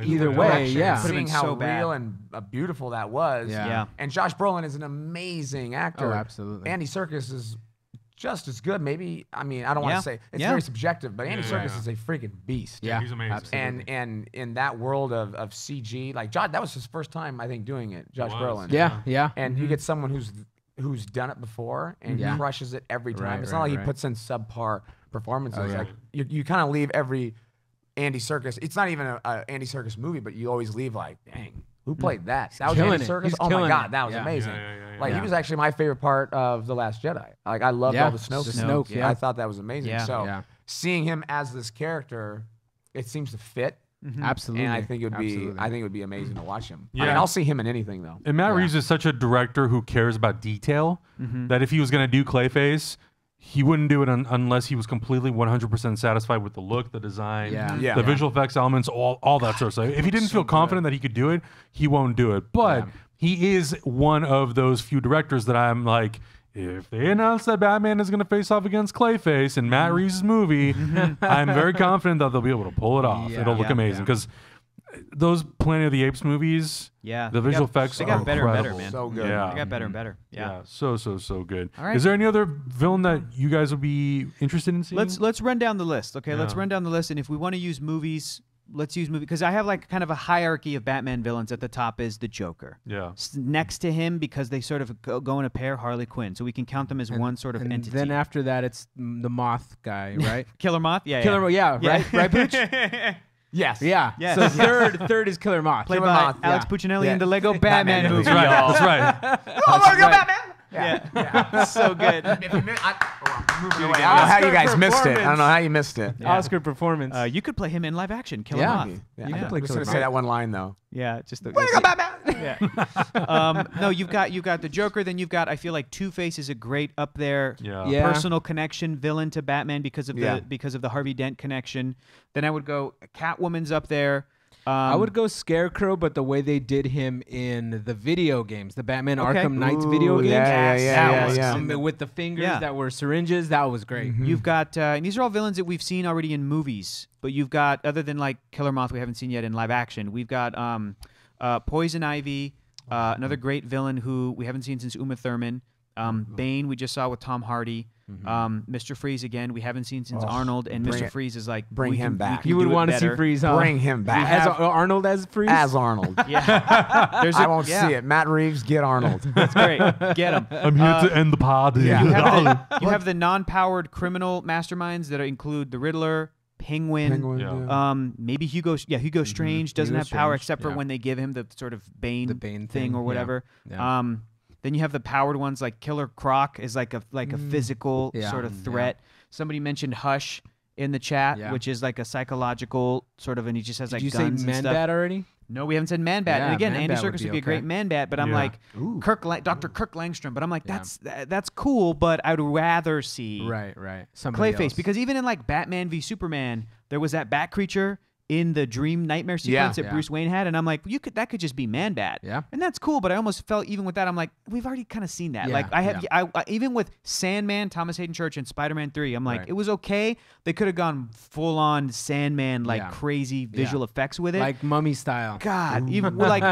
either way, yeah, and seeing how so real and uh, beautiful that was, yeah. yeah. And Josh Brolin is an amazing actor. Oh, absolutely. Andy Serkis is just as good. Maybe I mean I don't yeah. want to say it's yeah. very subjective, but Andy yeah, Serkis yeah. is a freaking beast. Yeah, yeah. he's amazing. Absolutely. And and in that world of of C G, like Josh, that was his first time I think doing it. Josh it Brolin. Yeah, yeah. And mm-hmm. you get someone who's who's done it before and yeah. crushes it every time. Right, it's right, not like right. he puts in subpar performances. Oh, yeah. Like you, you kind of leave every Andy Serkis. It's not even a, a Andy Serkis movie, but you always leave like, dang, who played that? That was Andy Serkis. Oh my god, that was yeah. amazing. Yeah, yeah, yeah, yeah, like yeah. he was actually my favorite part of The Last Jedi. Like I loved yeah. all the Snoke. Snoke. Yeah. I thought that was amazing. Yeah. So yeah. seeing him as this character, it seems to fit. Mm-hmm. Absolutely, and I think it would Absolutely. be I think it would be amazing to watch him. Yeah. I mean, I'll see him in anything though. And Matt yeah. Reeves is such a director who cares about detail mm-hmm. that if he was going to do Clayface, he wouldn't do it un unless he was completely one hundred percent satisfied with the look, the design, yeah. Yeah. the yeah. visual effects elements, all all that sort of stuff. If he didn't so feel confident good. that he could do it, he won't do it. But yeah. he is one of those few directors that I'm like, if they announce that Batman is going to face off against Clayface in Matt Reeves' movie, I'm very confident that they'll be able to pull it off. Yeah, It'll look yeah, amazing because yeah. those Planet of the Apes movies, yeah, the visual they got, effects they got are better incredible. and better, man. So good. Yeah. They got better and better. Yeah. yeah, so so so good. All right. Is there any other villain that you guys would be interested in seeing? Let's let's run down the list. Okay, yeah. let's run down the list, and if we want to use movies. Let's use movie because I have like kind of a hierarchy of Batman villains. At the top is the Joker. Yeah. S next to him, because they sort of go, go in a pair, Harley Quinn. So we can count them as and, one sort of and entity. Then after that, it's the Moth guy, right? Killer Moth. Yeah. Killer. Yeah. yeah, yeah. Right. Right. Pooch? Yes. Yeah. Yes. So third, third is Killer Moth. Played Killer by Moth, Alex yeah. Puccinelli yeah. in the Lego Batman, Batman movie. That's right. That's right. That's oh, Lego right. Batman. Yeah. yeah. yeah. So good. If you miss, I, oh, movie. Anyway, I don't know how you guys missed it. I don't know how you missed it. Yeah. Oscar performance. Uh, you could play him in live action. Killer Moth. Yeah. Yeah. Yeah. I, I was going to say that one line though. Yeah, just the. Where you go, Batman? Yeah. um, no, you've got you've got the Joker. Then you've got I feel like Two-Face is a great up there. Yeah. yeah. Personal connection, villain to Batman because of yeah. the because of the Harvey Dent connection. Then I would go Catwoman's up there. Um, I would go Scarecrow, but the way they did him in the video games, the Batman okay. Arkham Knights Ooh, video games, yeah, yeah, yeah, that yeah, was, yeah. Um, with the fingers yeah. that were syringes, that was great. Mm-hmm. You've got, uh, and these are all villains that we've seen already in movies, but you've got, other than like Killer Moth we haven't seen yet in live action, we've got um, uh, Poison Ivy, uh, another great villain who we haven't seen since Uma Thurman, um, Bane we just saw with Tom Hardy. Mm-hmm. um, Mister Freeze again we haven't seen since oh, Arnold, and Mister Freeze is like bring him can, back. You would want to see Freeze on. Bring him back as Arnold as Freeze as Arnold. Yeah, There's I a, won't yeah. see it. Matt Reeves, get Arnold. That's great. Get him. I'm here uh, to end the party. Yeah. You have the, you have the non-powered criminal masterminds that include the Riddler, Penguin, Penguin yeah. um, maybe Hugo. Yeah, Hugo mm-hmm. Strange doesn't Hugo have power Strange, except for yeah. when they give him the sort of Bane, the Bane thing, thing or whatever. Yeah. Yeah. Um, Then you have the powered ones like Killer Croc is like a like a physical yeah, sort of threat. Yeah. Somebody mentioned Hush in the chat, yeah. which is like a psychological sort of, and he just has Did like you guns say man and stuff. Bat already? No, we haven't said Man Bat. Yeah, and again, man Andy Serkis would be, would be okay. a great Man Bat, but yeah. I'm like Ooh. Kirk, La Doctor Ooh. Kirk Langstrom. But I'm like, that's yeah. that's cool, but I'd rather see right, right, somebody Clayface else. Because even in like Batman v Superman, there was that bat creature in the dream nightmare sequence yeah, that yeah. Bruce Wayne had, and I'm like, you could that could just be Man Bat, yeah, and that's cool. But I almost felt even with that, I'm like, we've already kind of seen that. Yeah, like I have, yeah. I, I even with Sandman, Thomas Hayden Church, and Spider-Man three, I'm like, right. it was okay. They could have gone full on Sandman, like yeah. crazy visual yeah. effects with it, like Mummy style. God, Ooh. even like,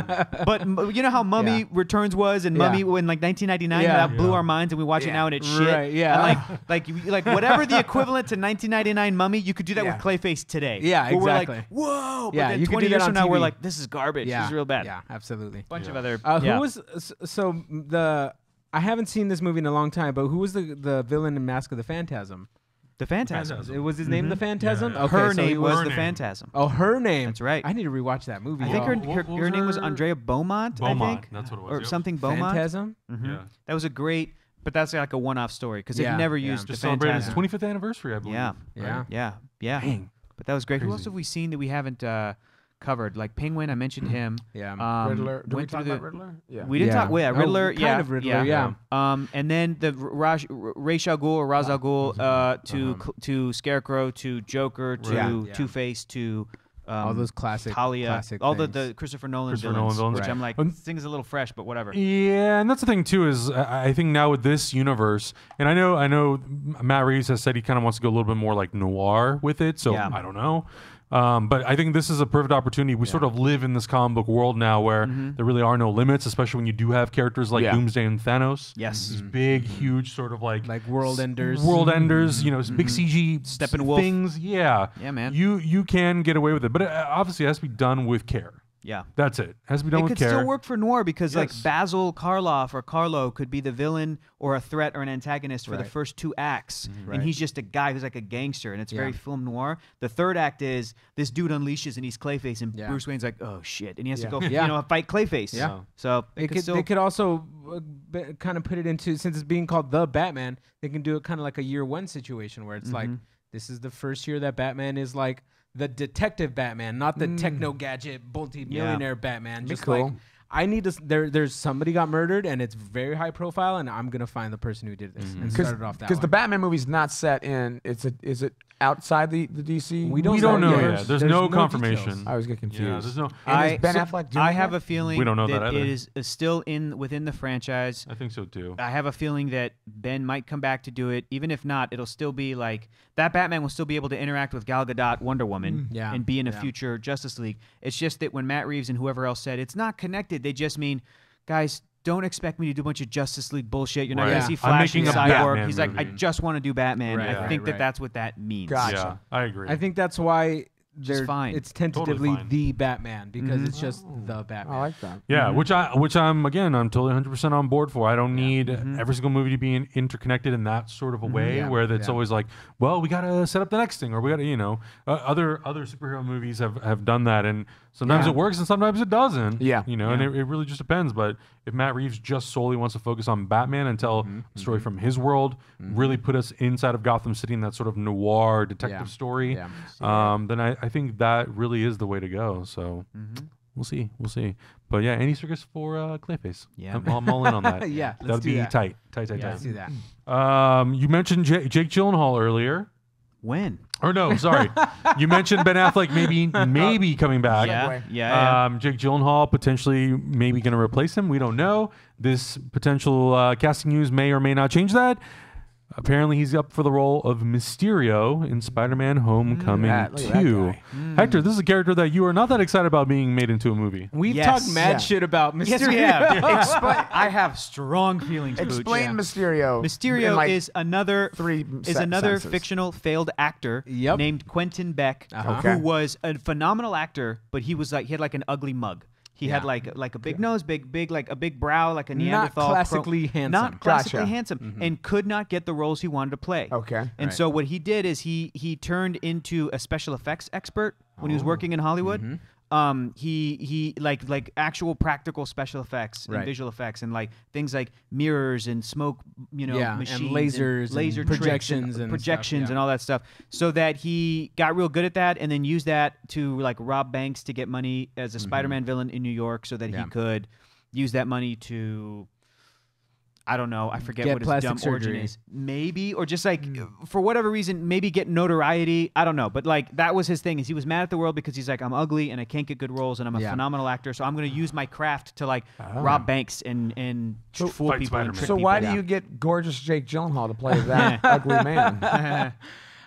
but you know how Mummy yeah. Returns was, and Mummy yeah. in like nineteen ninety-nine yeah. that yeah. blew our minds, and we watch yeah. it now and it's shit. Right. Yeah, and like like like whatever the equivalent to nineteen ninety-nine Mummy, you could do that yeah. with Clayface today. Yeah, exactly. Whoa! Yeah, but then twenty years from now, T V. We're like, this is garbage. Yeah, this is real bad. Yeah, absolutely. Bunch yeah. of other. Uh, who yeah. was so the? I haven't seen this movie in a long time, but who was the the villain in Mask of the Phantasm? The Phantasm. Phantasm. It was his name, mm-hmm. the Phantasm. Yeah, yeah. Okay, her so name was her the name. Phantasm. Oh, her name. That's right. I need to rewatch that movie. I think her, her, her, her name was Andrea Beaumont. Beaumont. I think. That's what it was. Or yep. something Beaumont. Phantasm. Mm-hmm. Yeah. That was a great. But that's like a one-off story because yeah. they've never yeah. used. Just the celebrated his twenty-fifth anniversary, I believe. Yeah. Yeah. Yeah. Yeah. But that was great. Crazy. Who else have we seen that we haven't uh, covered? Like Penguin, I mentioned him. Yeah. Um, Riddler. Did we talk the, about Riddler? Yeah. We did yeah. talk. Yeah, Riddler. Oh, kind yeah, of Riddler. Yeah. yeah. yeah. Um, and then the Raj, Ra's al Ghul or Ra's al Ghul uh, to um, to Scarecrow to Joker to yeah, yeah. Two Face to um, all those classic Talia, classic all the, the Christopher Nolan Christopher villains, Nolan villains right. which I'm like, um, this thing's a little fresh, but whatever. Yeah, and that's the thing too is I, I think now with this universe, and I know I know Matt Reeves has said he kind of wants to go a little bit more like noir with it, so yeah. I don't know. Um, but I think this is a perfect opportunity. We yeah. sort of live in this comic book world now where mm-hmm. there really are no limits, especially when you do have characters like yeah. Doomsday and Thanos. Yes. Mm-hmm. These big, huge sort of like... Like world enders. World enders, mm-hmm. you know, mm-hmm. big C G Steppenwolf. Things. Yeah. Yeah, man. You, you can get away with it. But it, obviously it has to be done with care. Yeah. That's it. It has to be done it with care. It could still work for noir because yes. like Basil Karloff or Carlo could be the villain or a threat or an antagonist for right. the first two acts. Mm-hmm. right. And he's just a guy who's like a gangster, and it's yeah. very film noir. The third act is this dude unleashes and he's Clayface, and yeah. Bruce Wayne's like, oh shit. And he has yeah. to go yeah. you know, fight Clayface. Yeah. So they it could, could, still... they could also uh, kind of put it into, since it's being called The Batman, they can do it kind of like a year one situation where it's mm-hmm. like, this is the first year that Batman is like, the detective Batman, not the mm. techno gadget multi-millionaire yeah. Batman. Just cool. like I need to. There, there's somebody got murdered, and it's very high profile, and I'm gonna find the person who did this mm-hmm. and started off that. Because the Batman movie's not set in. It's a. Is it outside the, the D C? We don't. We don't know. Yet. There's, there's no, no confirmation. Details. I always get confused. Yeah, there's no. I, Ben so Affleck doing I have that? a feeling. We don't know that, that either. It is still in within the franchise. I think so too. I have a feeling that Ben might come back to do it. Even if not, it'll still be like. That Batman will still be able to interact with Gal Gadot, Wonder Woman, mm, yeah, and be in a yeah. future Justice League. It's just that when Matt Reeves and whoever else said it's not connected, they just mean, guys, don't expect me to do a bunch of Justice League bullshit. You're not right. going to see Flash and Cyborg. He's movie. like, I just want to do Batman. Right, I right, think right. that that's what that means. Gotcha. Yeah, I agree. I think that's why They're fine. It's tentatively totally fine. The Batman because mm-hmm. it's just oh. the Batman. I like that. Yeah, mm-hmm. which I which I'm again I'm totally one hundred percent on board for. I don't yeah. need mm-hmm. every single movie to be in, interconnected in that sort of a way yeah. where it's yeah. always like, well, we got to set up the next thing, or we got to, you know, uh, other other superhero movies have have done that, and sometimes yeah. it works and sometimes it doesn't. Yeah, you know, yeah. and it, it really just depends. But if Matt Reeves just solely wants to focus on Batman and tell mm-hmm. a story mm-hmm. from his world, mm-hmm. really put us inside of Gotham City in that sort of noir detective yeah. story, yeah. um, then I. I think that really is the way to go. So mm-hmm. we'll see. We'll see. But yeah, Andy Serkis for uh, Clayface. Yeah, I'm, I'm all in on that. yeah, let's that'd do be that. tight, tight, tight, yeah, tight. Let's do that. Um, you mentioned J Jake Gyllenhaal earlier. When? Or no, sorry. You mentioned Ben Affleck maybe maybe coming back. Yeah, yeah. Um, Jake Gyllenhaal potentially maybe going to replace him. We don't know. This potential uh, casting news may or may not change that. Apparently, he's up for the role of Mysterio in Spider-Man Homecoming mm, two. Mm. Hector, this is a character that you are not that excited about being made into a movie. We've yes. talked mad yeah. shit about Mysterio. Yes, we have. I have strong feelings. Explain Booch. Mysterio. Mysterio like is another three is another senses. fictional failed actor yep. named Quentin Beck, uh-huh. okay. who was a phenomenal actor, but he was like he had like an ugly mug. He yeah. had like like a big yeah. nose, big big like a big brow, like a Neanderthal. Not classically pro, handsome. Not classically gotcha. handsome, mm-hmm. and could not get the roles he wanted to play. Okay. And right. so what he did is he he turned into a special effects expert when oh. he was working in Hollywood. Mm-hmm. Um, he he like like actual practical special effects right. and visual effects and like things like mirrors and smoke, you know, yeah, machines, and lasers, and laser and projections, and, and projections, and, stuff, yeah. and all that stuff. So that he got real good at that, and then used that to like rob banks to get money as a mm-hmm. Spider-Man villain in New York, so that yeah. he could use that money to, I don't know, I forget get what his dumb surgery. origin is, maybe, or just like for whatever reason, maybe get notoriety. I don't know, but like that was his thing. Is he was mad at the world because he's like, I'm ugly and I can't get good roles and I'm a yeah. phenomenal actor, so I'm going to use my craft to like oh. rob banks and and so fool people. And trick so why people. do you get gorgeous Jake Gyllenhaal to play that ugly man?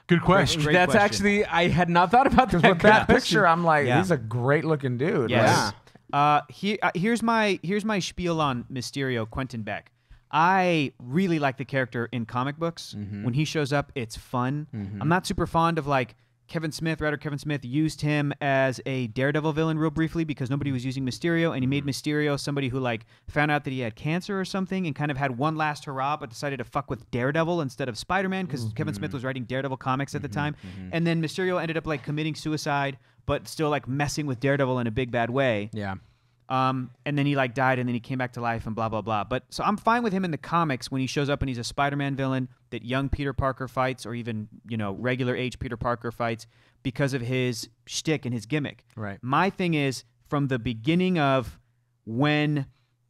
Good question. Great, great That's question. actually I had not thought about that. With that question. picture, I'm like, yeah. he's a great looking dude. Yes. Right? Yeah. Uh, he uh, here's my here's my spiel on Mysterio, Quentin Beck. I really like the character in comic books. Mm-hmm. When he shows up, it's fun. Mm-hmm. I'm not super fond of like Kevin Smith, writer Kevin Smith used him as a Daredevil villain real briefly because nobody was using Mysterio, and he made Mysterio somebody who like found out that he had cancer or something and kind of had one last hurrah but decided to fuck with Daredevil instead of Spider-Man because mm-hmm. Kevin Smith was writing Daredevil comics at the time. Mm-hmm. And then Mysterio ended up like committing suicide but still like messing with Daredevil in a big bad way. Yeah. Um, and then he like died and then he came back to life and blah, blah, blah. But so I'm fine with him in the comics when he shows up and he's a Spider-Man villain that young Peter Parker fights or even, you know, regular age Peter Parker fights because of his shtick and his gimmick. Right. My thing is from the beginning of when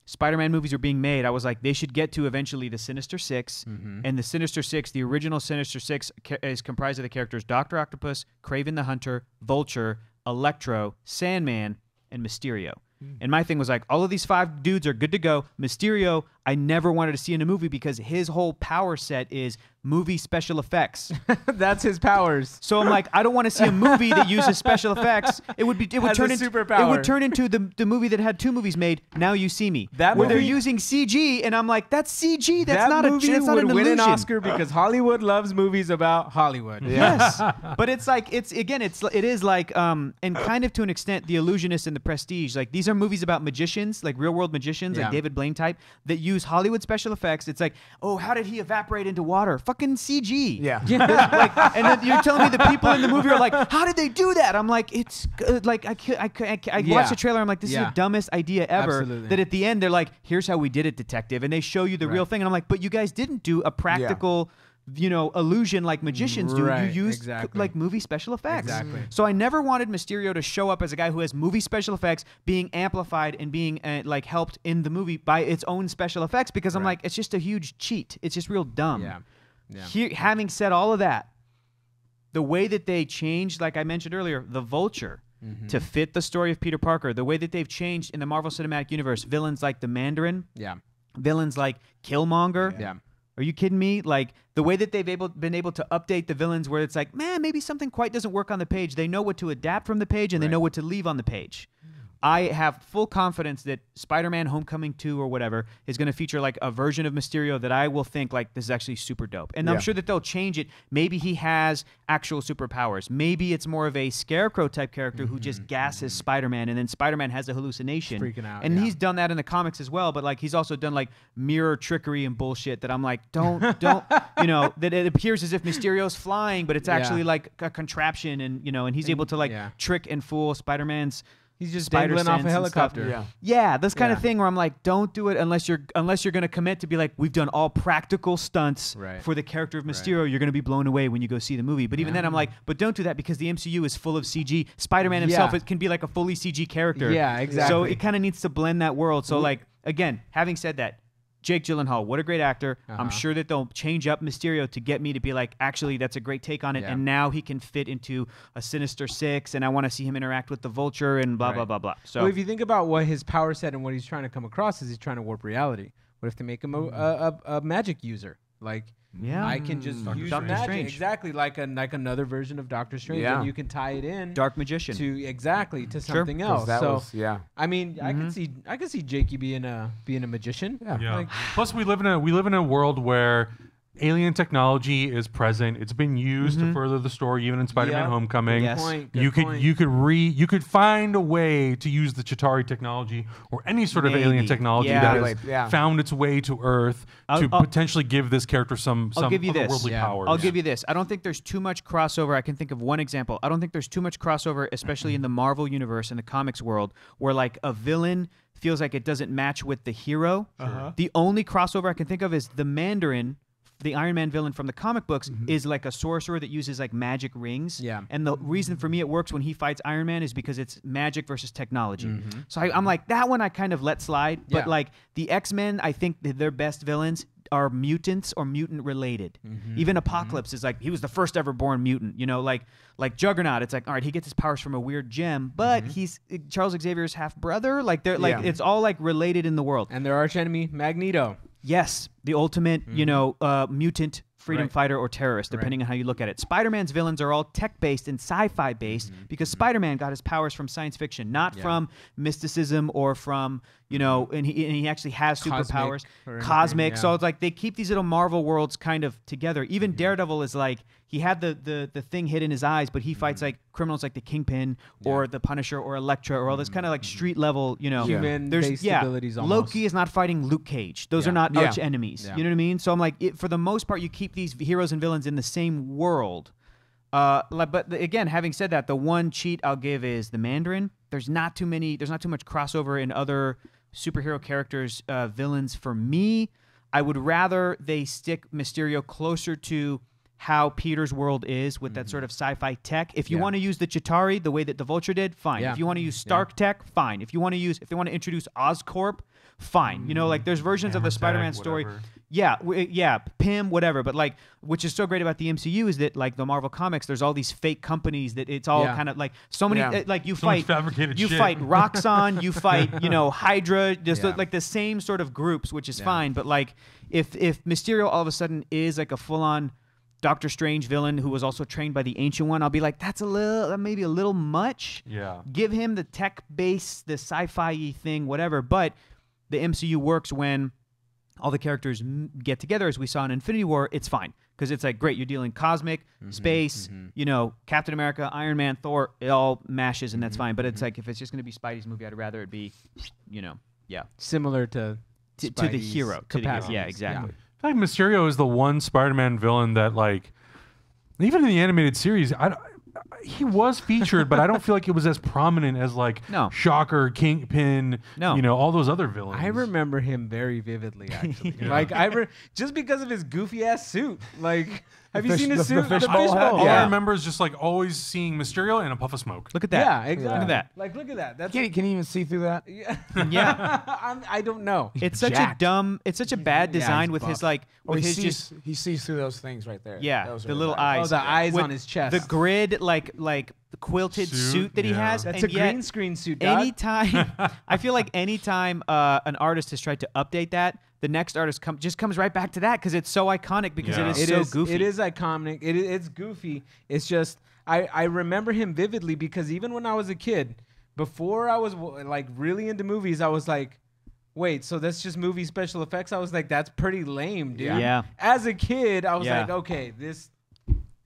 Spider-Man movies were being made, I was like, they should get to eventually the Sinister Six. Mm-hmm. And the Sinister Six, the original Sinister Six is comprised of the characters Doctor Octopus, Kraven the Hunter, Vulture, Electro, Sandman, and Mysterio. And my thing was like, all of these five dudes are good to go. Mysterio, I never wanted to see in a movie because his whole power set is movie special effects. That's his powers. So I'm like, I don't want to see a movie that uses special effects. It would be, it would Has turn into superpower. It would turn into the the movie that had two movies made. Now You See Me, that where movie, they're using C G, and I'm like, that's C G. That's that not movie a. That's not an illusion. Would win an Oscar because Hollywood loves movies about Hollywood. Yeah. Yes, but it's like it's again, it's it is like um and kind of to an extent, The Illusionist and The Prestige. Like these are movies about magicians, like real world magicians, yeah. like David Blaine type that you. Hollywood special effects. It's like, oh, how did he evaporate into water? Fucking C G. Yeah. yeah. Like, and then you're telling me the people in the movie are like, how did they do that? I'm like, it's uh, like I I, I, I yeah. watched the trailer. I'm like, this yeah. is the dumbest idea ever. Absolutely. That at the end they're like, here's how we did it, detective, and they show you the right. real thing. And I'm like, but you guys didn't do a practical. Yeah. you know, illusion like magicians do. Right, you use exactly. like movie special effects. Exactly. So I never wanted Mysterio to show up as a guy who has movie special effects being amplified and being uh, like helped in the movie by its own special effects because right. I'm like, it's just a huge cheat. It's just real dumb. Yeah. Yeah. Here, having said all of that, the way that they changed, like I mentioned earlier, the Vulture mm-hmm. to fit the story of Peter Parker, the way that they've changed in the Marvel Cinematic Universe, villains like the Mandarin, yeah, villains like Killmonger, yeah. yeah. Are you kidding me? Like the way that they've able, been able to update the villains where it's like, man, maybe something quite doesn't work on the page. They know what to adapt from the page and right. they know what to leave on the page. I have full confidence that Spider-Man Homecoming two or whatever is going to feature like a version of Mysterio that I will think like this is actually super dope. And yeah. I'm sure that they'll change it. Maybe he has actual superpowers. Maybe it's more of a Scarecrow type character mm-hmm. who just gasses mm-hmm. Spider-Man, and then Spider-Man has a hallucination. Freaking out, and yeah. he's done that in the comics as well, but like he's also done like mirror trickery and bullshit that I'm like, don't, don't, you know, that it appears as if Mysterio's flying, but it's actually yeah. like a contraption, and you know, and he's and, able to like yeah. trick and fool Spider-Man's He's just dangling off a helicopter. Yeah, yeah, this kind yeah. of thing where I'm like, don't do it unless you're unless you're going to commit to be like, we've done all practical stunts right. for the character of Mysterio. Right. You're going to be blown away when you go see the movie. But even yeah. then, I'm like, but don't do that because the M C U is full of C G. Spider-Man himself yeah. it can be like a fully C G character. Yeah, exactly. So it kind of needs to blend that world. So mm-hmm. like, again, having said that, Jake Gyllenhaal, what a great actor. Uh-huh. I'm sure that they'll change up Mysterio to get me to be like, actually, that's a great take on it. Yeah. And now he can fit into a Sinister Six, and I want to see him interact with the Vulture and blah, right. blah, blah, blah. So well, if you think about what his power set and what he's trying to come across is he's trying to warp reality. What if they make him a, a, a, a magic user? Like, yeah. I can just Doctor use Doctor magic. Strange. Exactly, like, a, like another version of Doctor Strange, yeah. and you can tie it in. Dark Magician. to Exactly, to sure. something else. That so, was, yeah. I mean, mm-hmm. I can see I can see Jakey being a, being a magician. Yeah. yeah. Like, plus, we live in a we live in a world where alien technology is present. It's been used mm-hmm. to further the story, even in Spider-Man yep. Homecoming. Yes. Good point, good you could point. you could re you could find a way to use the Chitauri technology or any sort Maybe. of alien technology yeah. that has yeah. found its way to Earth I'll, to I'll, potentially give this character some some otherworldly yeah. powers. I'll yeah. give you this. I don't think there's too much crossover. I can think of one example. I don't think there's too much crossover, especially in the Marvel universe and the comics world, where like a villain feels like it doesn't match with the hero. Uh-huh. The only crossover I can think of is the Mandarin. The Iron Man villain from the comic books mm-hmm. is like a sorcerer that uses like magic rings. Yeah. And the reason for me it works when he fights Iron Man is because it's magic versus technology. Mm-hmm. So I, I'm like, that one I kind of let slide. Yeah. But like the X-Men, I think their best villains are mutants or mutant related. Mm-hmm. Even Apocalypse mm-hmm. is like, he was the first ever born mutant. You know, like like Juggernaut, it's like, all right, he gets his powers from a weird gem, but mm-hmm. he's Charles Xavier's half brother. Like they're like yeah. it's all like related in the world. And their archenemy, Magneto. Yes, the ultimate, mm-hmm. you know, uh, mutant freedom right. fighter or terrorist, depending right. on how you look at it. Spider-Man's villains are all tech-based and sci-fi based mm-hmm. because mm-hmm. Spider-Man got his powers from science fiction, not yeah. from mysticism or from, you know, and he, and he actually has superpowers. Cosmic. Cosmic yeah. So it's like they keep these little Marvel worlds kind of together. Even mm-hmm. Daredevil is like, he had the, the, the thing hid in his eyes, but he fights mm-hmm. like criminals like the Kingpin yeah. or the Punisher or Elektra or all this kind of like street level, you know. Human based yeah. abilities almost. Loki is not fighting Luke Cage. Those yeah. are not arch yeah. enemies. Yeah. You know what I mean? So I'm like, it, for the most part, you keep these heroes and villains in the same world. Uh, but again, having said that, the one cheat I'll give is the Mandarin. There's not too many, there's not too much crossover in other superhero characters, uh, villains for me. I would rather they stick Mysterio closer to how Peter's world is with mm-hmm. that sort of sci-fi tech. If you yeah. want to use the Chitauri the way that the Vulture did, fine. Yeah. If you want to use Stark yeah. tech, fine. If you want to use, if they want to introduce Oscorp, fine. Mm-hmm. You know, like there's versions yeah, of a Spider-Man story. Yeah, w yeah, Pym, whatever. But like, which is so great about the M C U is that like the Marvel comics, there's all these fake companies that it's all yeah. kind of like so many, yeah. uh, like you so fight, fabricated you shit. fight Roxxon, you fight, you know, Hydra, just yeah. like the same sort of groups, which is yeah. fine. But like, if if Mysterio all of a sudden is like a full-on Doctor Strange villain who was also trained by the Ancient One, I'll be like, that's a little, maybe a little much. Yeah. Give him the tech base, the sci-fi thing, whatever. But the M C U works when all the characters get together, as we saw in Infinity War. It's fine because it's like, great, you're dealing cosmic, mm-hmm, space, mm-hmm. you know, Captain America, Iron Man, Thor, it all mashes and that's mm-hmm, fine. But it's mm-hmm. like, if it's just going to be Spidey's movie, I'd rather it be, you know, yeah. similar to to, to the hero. To the hero. Yeah, exactly. Yeah. I think Mysterio is the one Spider-Man villain that, like, even in the animated series, I don't, he was featured, but I don't feel like it was as prominent as, like, no. Shocker, Kingpin, no. you know, all those other villains. I remember him very vividly, actually. yeah. Like, I re just because of his goofy-ass suit, like... Have you seen his suit? The fishbowl. All I remember is just like always seeing Mysterio and a puff of smoke. Look at that. Yeah, exactly. Look at that. Like, look at that. That's can, can you even see through that? Yeah. yeah. I'm, I don't know. It's such a dumb, it's such a bad design yeah, with buff. his like, with oh, he his sees, just. He sees through those things right there. Yeah. Those the little eyes. eyes. Oh, the eyes with on his chest. The grid, like, like, the quilted suit, suit that yeah. he has. That's and a green screen suit, Doc. Anytime, I feel like anytime uh, an artist has tried to update that, the next artist come, just comes right back to that because it's so iconic because yeah. it is it so is, goofy. It is iconic. It, it's goofy. It's just, I, I remember him vividly because even when I was a kid, before I was like really into movies, I was like, wait, so that's just movie special effects? I was like, that's pretty lame, dude. Yeah. As a kid, I was yeah. like, okay, this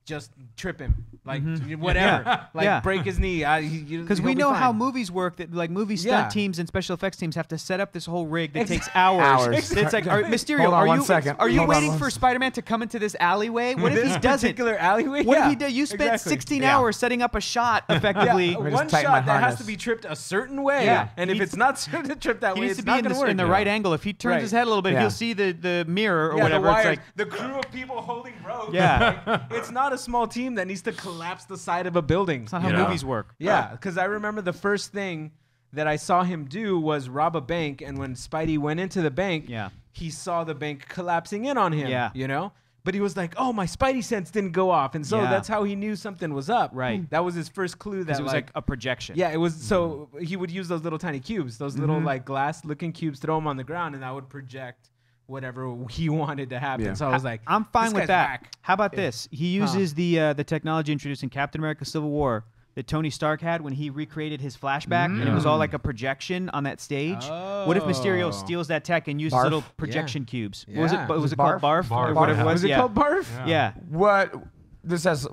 just trip him. Like, mm-hmm. whatever. Yeah. Like, yeah. break his knee. Because we know how movies work. That like, movie stunt yeah. teams and special effects teams have to set up this whole rig that takes hours. hours. Exactly. It's like, are, Mysterio, Hold on are one you, second. Are you Hold waiting on for Spider-Man to come into this alleyway? What if he doesn't? Particular alleyway? What yeah. if he does? You spent exactly. sixteen yeah. hours setting up a shot, effectively. Yeah. One shot that has to be tripped a certain way. Yeah. And he if needs, it's not tripped that he way, needs it's to be not going to work. in the right angle. If he turns his head a little bit, he'll see the mirror or whatever. The crew of people holding ropes. Yeah. It's not a small team that needs to collapse the side of a building. That's not how you know? movies work. Yeah, because I remember the first thing that I saw him do was rob a bank, and when Spidey went into the bank, yeah. he saw the bank collapsing in on him, yeah. you know? But he was like, oh, my Spidey sense didn't go off, and so yeah. that's how he knew something was up. Right. That was his first clue that it was like, like a projection. Yeah, it was, mm-hmm. so he would use those little tiny cubes, those mm-hmm. little like glass-looking cubes, throw them on the ground, and that would project whatever he wanted to happen. Yeah. So I was like, I'm fine with that. Back. How about yeah. this? He uses huh. the uh, the technology introduced in Captain America Civil War that Tony Stark had when he recreated his flashback, mm. and it was all like a projection on that stage. Oh. What if Mysterio steals that tech and uses barf. little projection yeah. cubes? Yeah. What was it, was was it barf? called? Barf? Barf. Or whatever yeah. was. was it yeah. called barf? Yeah. yeah. What this has,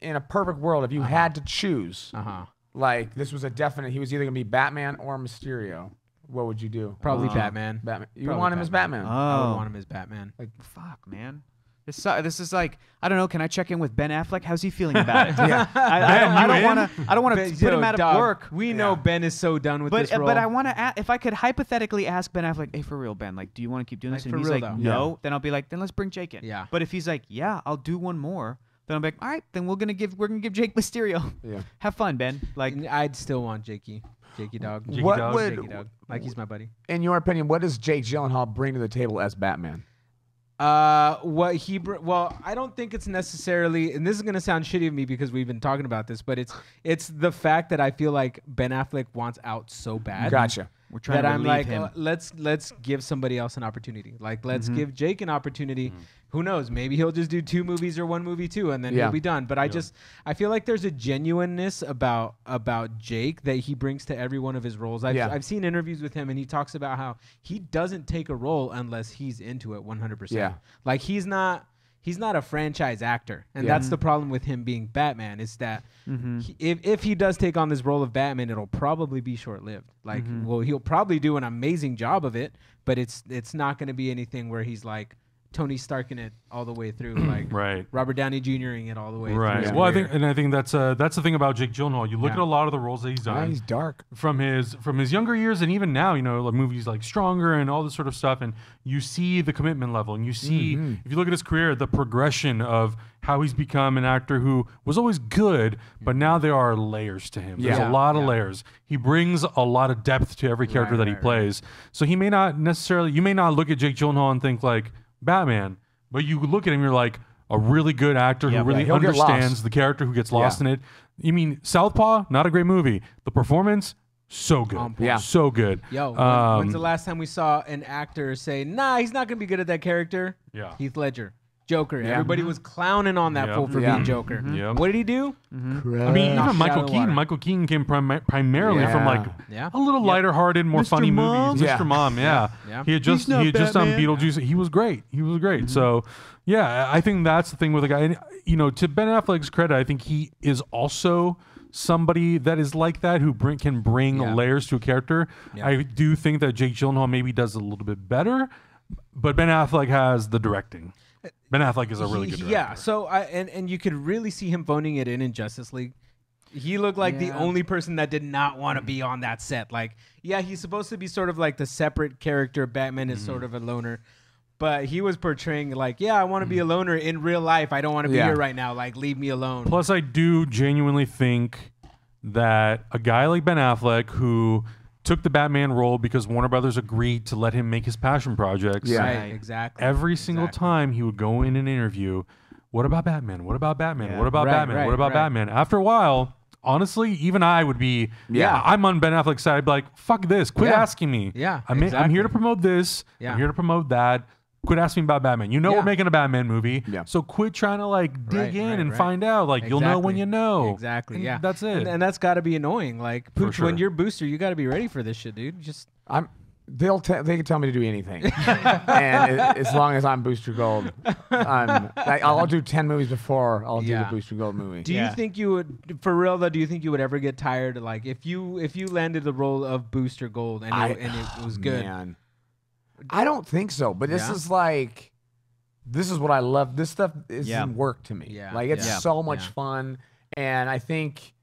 in a perfect world, if you uh-huh. had to choose, uh-huh. like this was a definite, he was either going to be Batman or Mysterio. What would you do? Probably uh, Batman. Batman. You Probably want him Batman. as Batman. Oh. I would want him as Batman. Like, fuck, man. This, uh, this is like, I don't know, can I check in with Ben Affleck? How's he feeling about it? yeah. I, I don't want to I don't want to put yo, him out dog, of work. We know yeah. Ben is so done with but, this role. Uh, but I want to, if I could hypothetically ask Ben Affleck, hey, for real, Ben, like, do you want to keep doing this? Like, and if he's real, like, though. no, yeah. then I'll be like, then let's bring Jake in. Yeah. But if he's like, yeah, I'll do one more, then I'm like, all right, then we're going to give we're gonna give Jake Mysterio. Yeah. Have fun, Ben. Like, I'd still want Jakey. Jakey Dog. Jakey what dog, would, Jakey dog. Like, he's my buddy. In your opinion, what does Jake Gyllenhaal bring to the table as Batman? Uh, what he br well, I don't think it's necessarily, and this is gonna sound shitty of me because we've been talking about this, but it's it's the fact that I feel like Ben Affleck wants out so bad. Gotcha. We're trying that to I'm like, him. let's let's give somebody else an opportunity. Like, let's mm-hmm. give Jake an opportunity. Mm-hmm. Who knows? Maybe he'll just do two movies or one movie too, and then yeah. he'll be done. But yeah. I just I feel like there's a genuineness about about Jake that he brings to every one of his roles. I've yeah. I've seen interviews with him, and he talks about how he doesn't take a role unless he's into it one hundred percent. Yeah. Like, he's not. He's not a franchise actor, and yeah. that's the problem with him being Batman, is that mm-hmm. he, if, if he does take on this role of Batman, it'll probably be short-lived. Like, mm-hmm. well, he'll probably do an amazing job of it, but it's it's not going to be anything where he's like Tony Starking it all the way through, like right. Robert Downey Junior-ing it all the way right. through. Yeah. Well, I think, and I think that's uh, that's the thing about Jake Gyllenhaal. You look yeah. at a lot of the roles that he's done. Yeah, he's dark from his from his younger years, and even now, you know, like movies like Stronger and all this sort of stuff. And you see the commitment level, and you see mm-hmm. if you look at his career, the progression of how he's become an actor who was always good, but now there are layers to him. Yeah. There's a lot of yeah. layers. He brings a lot of depth to every character right, that he right, plays. Right. So he may not necessarily, you may not look at Jake Gyllenhaal and think like Batman, but you look at him, you're like a really good actor yeah, who really yeah, understands the character, who gets lost yeah. in it. You mean Southpaw? Not a great movie. The performance, so good, um, yeah, so good. Yo, um, when's the last time we saw an actor say, "Nah, he's not gonna be good at that character"? Yeah, Heath Ledger, Joker. Yeah. Everybody was clowning on that yep. fool for yeah. being Joker. Mm-hmm. yep. What did he do? Mm-hmm. I mean, even Michael Keaton. Michael Keaton came prim primarily yeah. from like yeah. a little lighter-hearted, more Mister funny Mom? movies. Yeah. Mister Mom, yeah. yeah. He had just he had just on Beetlejuice. He was great. He was great. Mm-hmm. So, yeah, I think that's the thing with the guy. And, you know, to Ben Affleck's credit, I think he is also somebody that is like that, who bring, can bring yeah. layers to a character. Yeah. I do think that Jake Gyllenhaal maybe does a little bit better, but Ben Affleck has the directing. Ben Affleck is a really he, good director. Yeah, so I and and you could really see him phoning it in in Justice League. He looked like yeah. the only person that did not want to mm. be on that set. Like, yeah, he's supposed to be sort of like the separate character. Batman is mm. sort of a loner, but he was portraying like, yeah, I want to mm. be a loner in real life. I don't want to be yeah. here right now. Like, leave me alone. Plus, I do genuinely think that a guy like Ben Affleck, who took the Batman role because Warner Brothers agreed to let him make his passion projects. Yeah, right, exactly. Every single exactly. time he would go in an interview, what about Batman? What about Batman? Yeah. What about right, Batman? Right, what about right. Batman? After a while, honestly, even I would be, yeah, I'm on Ben Affleck's side. I'd be like, fuck this. Quit yeah. asking me. Yeah, I'm, exactly. I'm here to promote this. Yeah. I'm here to promote that. Quit asking me about Batman. You know yeah. we're making a Batman movie, yeah. so quit trying to like dig right, in right, and right. find out. Like exactly. you'll know when you know. Exactly. And yeah, that's it. And, and that's got to be annoying. Like Pooch, sure. when you're Booster, you got to be ready for this shit, dude. Just I'm. They'll t they can tell me to do anything, and it, as long as I'm Booster Gold, I'm, I, I'll do ten movies before I'll yeah. do the Booster Gold movie. Do yeah. you think you would, for real though? Do you think you would ever get tired? Like if you if you landed the role of Booster Gold and I, it, and it oh, was good. Man. I don't think so, but this yeah. is like, this is what I love. This stuff is yeah. work to me. Yeah. Like it's yeah. so much yeah. fun, and I think,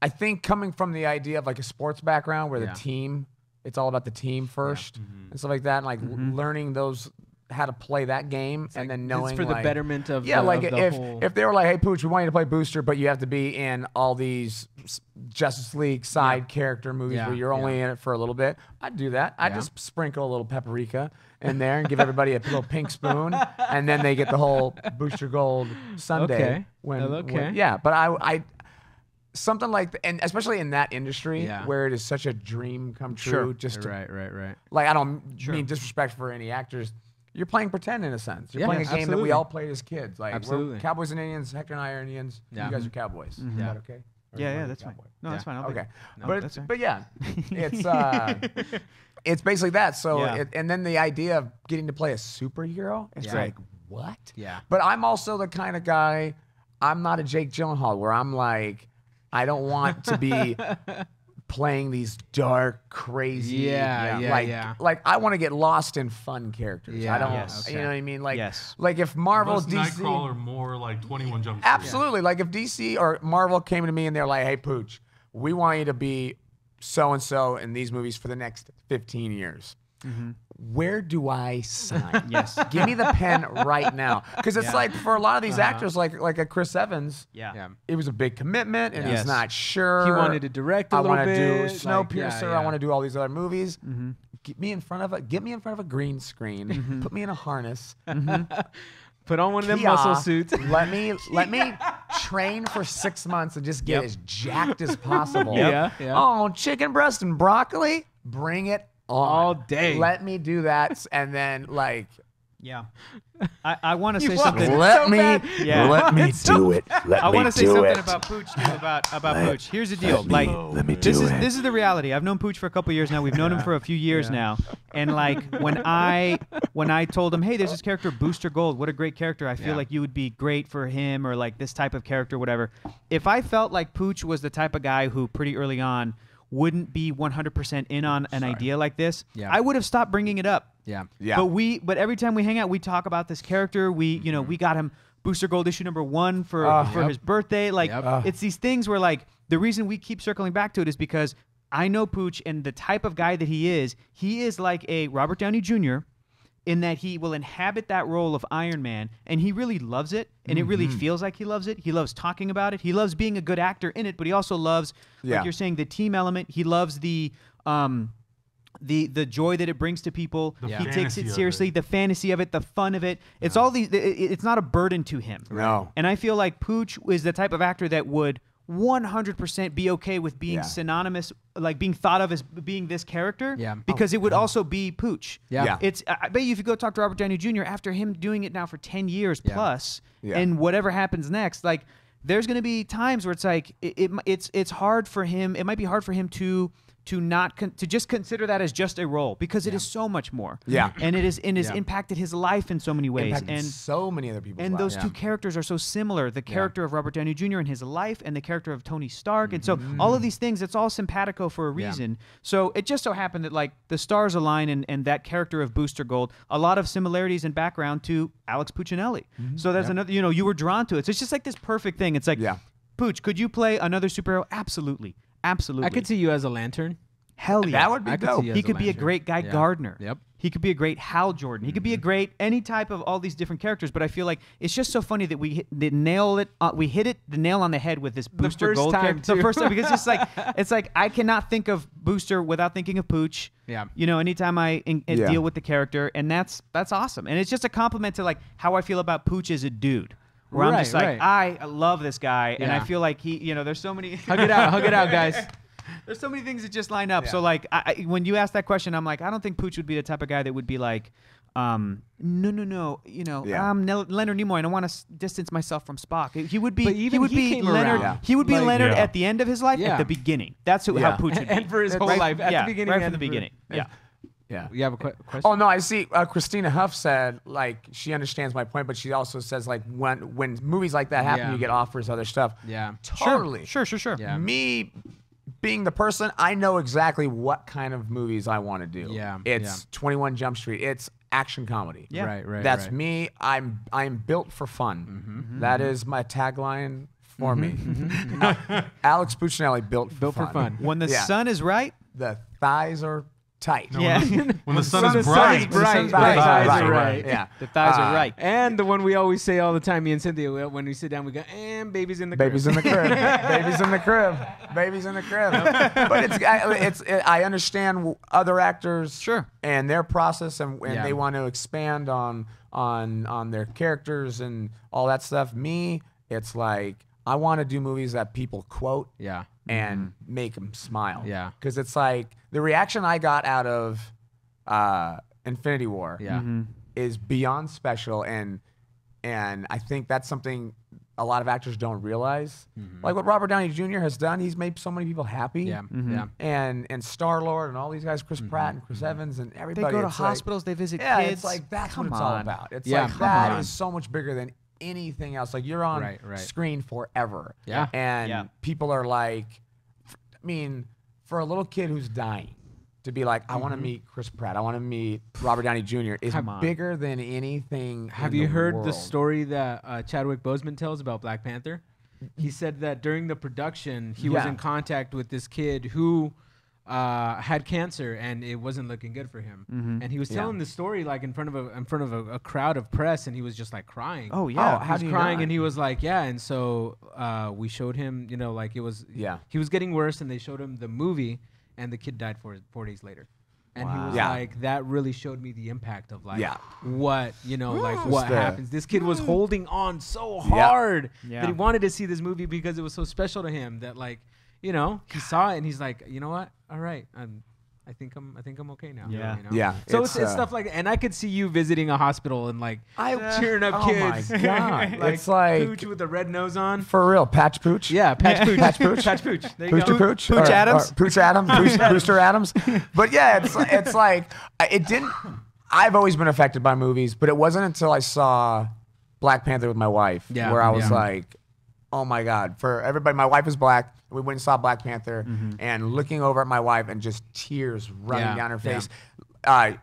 I think coming from the idea of like a sports background where yeah. the team, it's all about the team first yeah. mm-hmm. and stuff like that, and like mm-hmm. learning those how to play that game, it's and like, then knowing it's for like, the betterment of yeah, the, like of if the whole... if they were like, hey Pooch, we want you to play Booster, but you have to be in all these Justice League side yeah. character movies yeah, where you're only yeah. in it for a little bit, I'd do that. I yeah. just sprinkle a little paprika in there and give everybody a little pink spoon, and then they get the whole Booster Gold Sunday. Okay. When, okay. when yeah, but I I. Something like that, and especially in that industry yeah. where it is such a dream come true. Sure. Just to, right, right, right. Like I don't sure. mean disrespect for any actors. You're playing pretend in a sense. You're yeah, playing a absolutely. game that we all played as kids. Like absolutely. We're Cowboys and Indians. Hector and I are Indians. Yeah. You guys are Cowboys. Mm-hmm. Is that okay? Or yeah, yeah, that's fine. No, yeah. that's fine. I'll okay, no, but it's, but yeah, it's uh, it's basically that. So yeah. it, and then the idea of getting to play a superhero. It's yeah. like what? Yeah. But I'm also the kind of guy. I'm not a Jake Gyllenhaal where I'm like. I don't want to be playing these dark, crazy, yeah, yeah, like, yeah. like I want to get lost in fun characters. Yeah, I don't, yes, okay. you know what I mean? Like, yes. like if Marvel's D C, Nightcrawler more like twenty-one Jump Street. Absolutely, yeah. like if D C or Marvel came to me and they're like, "Hey, Pooch, we want you to be so and so in these movies for the next fifteen years." Mm-hmm. Where do I sign? Yes, give me the pen right now, because it's yeah. like for a lot of these uh-huh. actors, like like a Chris Evans, yeah. yeah, it was a big commitment, and yes. he's not sure. He wanted to direct. A I want to do Snowpiercer. Like, yeah, yeah. I want to do all these other movies. Mm-hmm. Get me in front of a get me in front of a green screen. Mm-hmm. Put me in a harness. Mm-hmm. Put on one of them Kia, muscle suits. Let me let me train for six months and just get yep. as jacked as possible. Yep. Yeah, yeah. Oh, chicken breast and broccoli. Bring it. All day. Let me do that, and then like, yeah. I, I want to say something. Let so me, yeah. let me it's do so it. Let I want to say something it. about Pooch too, about about let, Pooch. Here's the deal. Let like, me, like, let me this do is it. this is the reality. I've known Pooch for a couple years now. We've known yeah. him for a few years yeah. now, and like when I when I told him, hey, there's this character Booster Gold. What a great character. I feel yeah. like you would be great for him, or like this type of character, whatever. If I felt like Pooch was the type of guy who pretty early on. Wouldn't be one hundred percent in on an Sorry. idea like this. Yeah. I would have stopped bringing it up. Yeah, yeah. But we, but every time we hang out, we talk about this character. We, you know, we got him Booster Gold issue number one for uh, for yep. his birthday. Like, yep. uh. it's these things where like the reason we keep circling back to it is because I know Pooch and the type of guy that he is. He is like a Robert Downey Junior in that he will inhabit that role of Iron Man, and he really loves it, and mm-hmm. it really feels like he loves it. He loves talking about it. He loves being a good actor in it, but he also loves, yeah. like you're saying, the team element. He loves the um, the the joy that it brings to people. The he takes it seriously, it. the fantasy of it, the fun of it. It's yeah. all these. It's not a burden to him. No. And I feel like Pooch is the type of actor that would one hundred percent be okay with being yeah. synonymous, like being thought of as being this character, yeah. because oh, it would yeah. also be Pooch. Yeah. yeah, it's. I bet you if you go talk to Robert Downey Junior after him doing it now for ten years yeah. plus, yeah. and whatever happens next, like there's going to be times where it's like it, it. It's it's hard for him. It might be hard for him to to not con to just consider that as just a role because yeah. it is so much more. Yeah, and it is and has yeah. impacted his life in so many ways, impacted and so many other people. And lives. those yeah. two characters are so similar: the character yeah. of Robert Downey Junior in his life, and the character of Tony Stark. Mm-hmm. And so all of these things, it's all simpatico for a reason. Yeah. So it just so happened that like the stars align, and and that character of Booster Gold, a lot of similarities and background to Alex Puccinelli. Mm-hmm. So that's yeah. another, you know, you were drawn to it. So it's just like this perfect thing. It's like, yeah. Pooch, could you play another superhero? Absolutely. Absolutely. I could see you as a Lantern. Hell yeah. That would be dope. He could be a great Guy Gardner. Yep. He could be a great Hal Jordan. He could be a great any type of all these different characters. But I feel like it's just so funny that we hit, they nail it. Uh, we hit it the nail on the head with this Booster Gold character. The first time, because it's like it's like I cannot think of Booster without thinking of Pooch. Yeah. You know, anytime I in, in yeah. deal with the character, and that's that's awesome. And it's just a compliment to like how I feel about Pooch as a dude. Where right, I'm just like, right. I love this guy, yeah. and I feel like he, you know, there's so many. Hug it out, hug it out, guys. There's so many things that just line up. Yeah. So like, I, when you ask that question, I'm like, I don't think Pooch would be the type of guy that would be like, Um, no, no, no. You know, yeah. I'm Leonard Nimoy, and I want to distance myself from Spock. He would be. But even he would he be Leonard. Yeah. He would be like, Leonard yeah. at the end of his life. Yeah. At the beginning. That's who, yeah. how Pucci. And, and for his whole right, life, at yeah, the beginning. Right from the beginning. For, yeah. Yeah. You have a qu question? Oh no, I see. Uh, Christina Huff said like she understands my point, but she also says like when when movies like that happen, yeah. you get offers, other stuff. Yeah. Totally. Sure. Sure. Sure. sure. Yeah. Me. Being the person, I know exactly what kind of movies I want to do. Yeah, it's yeah. twenty-one Jump Street. It's action comedy. Yeah, right, right. That's right. me. I'm I'm built for fun. Mm-hmm, that mm-hmm. is my tagline for mm-hmm, me. Mm-hmm, uh, Alex Puccinelli, built for built fun. for fun. When the yeah. sun is right, the thighs are tight. No, yeah. When the, when the sun, sun is bright, the thighs are right. Yeah, the thighs are right. And the one we always say all the time, me and Cynthia, we, when we sit down, we go, "And babies in the babies crib. in the crib, babies in the crib, babies in the crib." But it's, I, it's, it, I understand other actors, sure, and their process, and, and yeah. they want to expand on on on their characters and all that stuff. Me, it's like I want to do movies that people quote, yeah, and mm-hmm. make them smile, yeah, because it's like. The reaction I got out of uh, Infinity War yeah. mm-hmm. is beyond special, and and I think that's something a lot of actors don't realize. Mm-hmm. Like what Robert Downey Junior has done, he's made so many people happy. Yeah, mm-hmm. yeah. And and Star-Lord and all these guys, Chris mm-hmm. Pratt and Chris mm-hmm. Evans and everybody. They go to it's hospitals, like, they visit yeah, kids. Yeah, it's like that's come what it's on. all about. It's yeah, like that on. is so much bigger than anything else. Like you're on right, right. screen forever. Yeah, and yeah. people are like, I mean. For a little kid who's dying to be like, I mm-hmm. want to meet Chris Pratt, I want to meet Robert Downey Junior is Come bigger on. than anything. Have in you the heard world. the story that uh, Chadwick Boseman tells about Black Panther? He said that during the production, he yeah. was in contact with this kid who uh, had cancer and it wasn't looking good for him. Mm-hmm. And he was telling yeah. the story like in front of a in front of a, a crowd of press, and he was just like crying. Oh yeah, oh, he was crying, not? and he was like, yeah. And so uh, we showed him, you know, like it was, yeah, he was getting worse, and they showed him the movie, and the kid died four four days later. And wow. he was yeah. like, that really showed me the impact of like yeah. what, you know, like Just what the, happens. This kid was holding on so hard yeah. Yeah. that he wanted to see this movie because it was so special to him that like. You know, he saw it and he's like, you know what? All right, I'm, I think I'm, I think I'm okay now. Yeah, you know? yeah. So it's, it's, it's uh, stuff like, that. And I could see you visiting a hospital and like I, uh, cheering up oh kids. Oh my god! Like it's like Pooch with the red nose on. For real, Patch Pooch. Yeah, Patch yeah. Pooch. Patch Pooch. Patch Pooch. There you Pooch go. Pooch. Pooch or, Adams. Or Pooch Adams. Pooch, Brewster Adams. But yeah, it's it's like it didn't. I've always been affected by movies, but it wasn't until I saw Black Panther with my wife yeah, where I was yeah. like. Oh my God, for everybody, my wife is black. We went and saw Black Panther mm-hmm. and looking over at my wife and just tears running yeah, down her face. Yeah. Uh,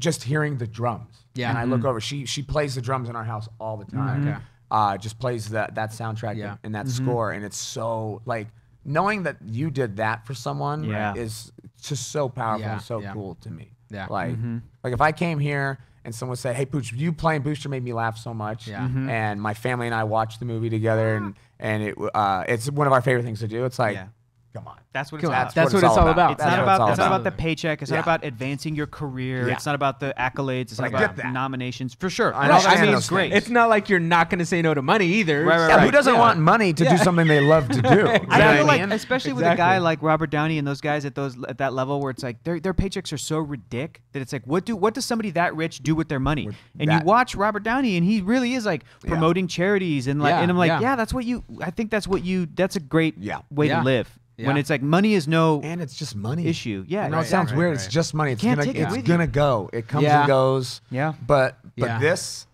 just hearing the drums. Yeah. And I mm-hmm. look over, she she plays the drums in our house all the time. Mm-hmm. okay. uh, just plays that, that soundtrack yeah. and, and that mm-hmm. score. And it's so, like, knowing that you did that for someone yeah. is just so powerful yeah, and so yeah. cool to me. Yeah. Like, mm-hmm. like if I came here and someone said, "Hey, Pooch, you playing Booster made me laugh so much." Yeah. Mm-hmm. And my family and I watched the movie together, and and it uh, it's one of our favorite things to do. It's like, yeah. come on, that's what it's about. That's, that's what it's all about. It's not about it's not about the paycheck. It's yeah. not about advancing your career. Yeah. It's not about the accolades. It's but not about nominations for sure. I, I mean, it's great. It's not like you're not going to say no to money either. Right, right, yeah, right. Who doesn't yeah. want money to yeah. do something they love to do? Exactly. I feel like, especially exactly. with a guy like Robert Downey and those guys at those at that level, where it's like their their paychecks are so ridiculous that it's like, what do what does somebody that rich do with their money? With and that. you watch Robert Downey, and he really is like promoting yeah. charities and like, yeah. and I'm like, yeah. yeah, that's what you. I think that's what you. That's a great way to live. Yeah. When it's like money is no and it's just money issue. Yeah, right, no, it sounds right, weird. Right. It's just money. It's gonna it it's gonna you. go. It comes yeah. and goes. Yeah, but but yeah. this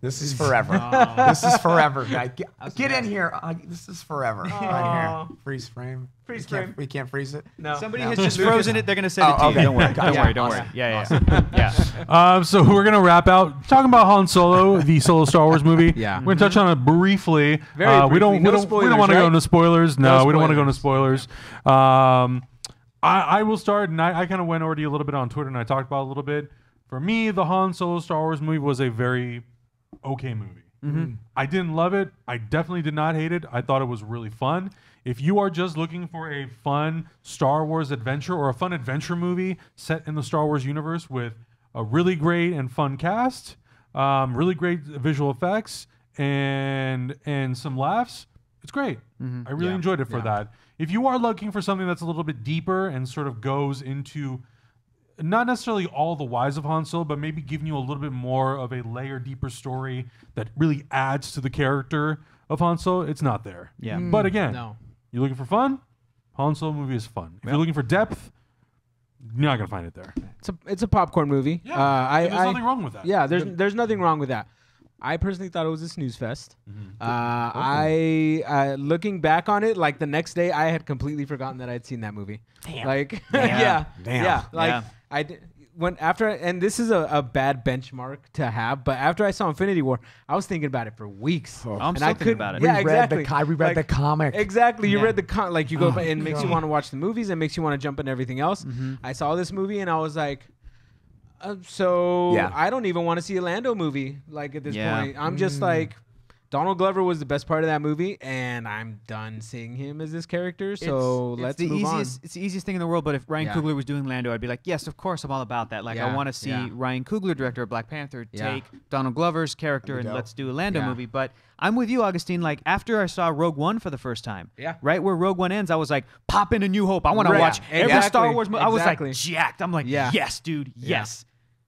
this is forever. Oh. This is forever, guy. Get, get in here. Uh, this is forever. Oh. Right here. Freeze frame. Freeze we frame. Can't, we can't freeze it. No. Somebody no. has just frozen it. They're gonna send oh, it to okay. you. Don't worry. Don't yeah. worry. Don't awesome. worry. Yeah, yeah. Awesome. yeah. Um, so we're gonna wrap out talking about Han Solo, the Solo Star Wars movie. Yeah. We're gonna touch on it briefly. Very uh, briefly. We don't. No we don't, don't want right? to go into spoilers. No, no spoilers. we don't want to go into spoilers. Um, I, I will start, and I, I kind of went already a little bit on Twitter, and I talked about it a little bit. For me, the Han Solo Star Wars movie was a very okay movie. Mm-hmm. I didn't love it. I definitely did not hate it. I thought it was really fun. If you are just looking for a fun Star Wars adventure or a fun adventure movie set in the Star Wars universe with a really great and fun cast, um, really great visual effects, and and some laughs, it's great. Mm-hmm. I really yeah. enjoyed it for yeah. that. If you are looking for something that's a little bit deeper and sort of goes into not necessarily all the whys of Han Solo, but maybe giving you a little bit more of a layer deeper story that really adds to the character of Han Solo. It's not there. Yeah. Mm, but again, no. You're looking for fun? Han Solo movie is fun. If yep. you're looking for depth, you're not going to find it there. It's a, it's a popcorn movie. Yeah, uh, I, there's I, nothing wrong with that. Yeah, there's, there's nothing wrong with that. I personally thought it was a snooze fest. Mm-hmm. uh, okay. I uh, looking back on it, like the next day, I had completely forgotten that I'd seen that movie. Damn. Like, Damn. yeah, Damn. yeah, like yeah. I did, when after, and this is a, a bad benchmark to have, but after I saw Infinity War, I was thinking about it for weeks. Oh, I'm and still I thinking about it. Yeah, exactly. We read the, like, the comic. Exactly, you yeah. read the comic. Like you go, oh, by, it God. makes you want to watch the movies. It makes you want to jump in everything else. Mm-hmm. I saw this movie and I was like. Uh, so yeah. I don't even want to see a Lando movie like at this yeah. point. I'm just mm. like, Donald Glover was the best part of that movie, and I'm done seeing him as this character. So it's, let's it's the move easiest, on. It's the easiest thing in the world. But if Ryan yeah. Coogler was doing Lando, I'd be like, yes, of course, I'm all about that. Like, yeah. I want to see yeah. Ryan Coogler, director of Black Panther, yeah. take Donald Glover's character and let's do a Lando yeah. movie. But I'm with you, Augustine. Like, after I saw Rogue One for the first time, yeah. right where Rogue One ends, I was like, pop in A New Hope. I want right. to watch exactly. every Star Wars movie. Exactly. I was like, jacked. I'm like, yeah. yes, dude, yes. Yeah.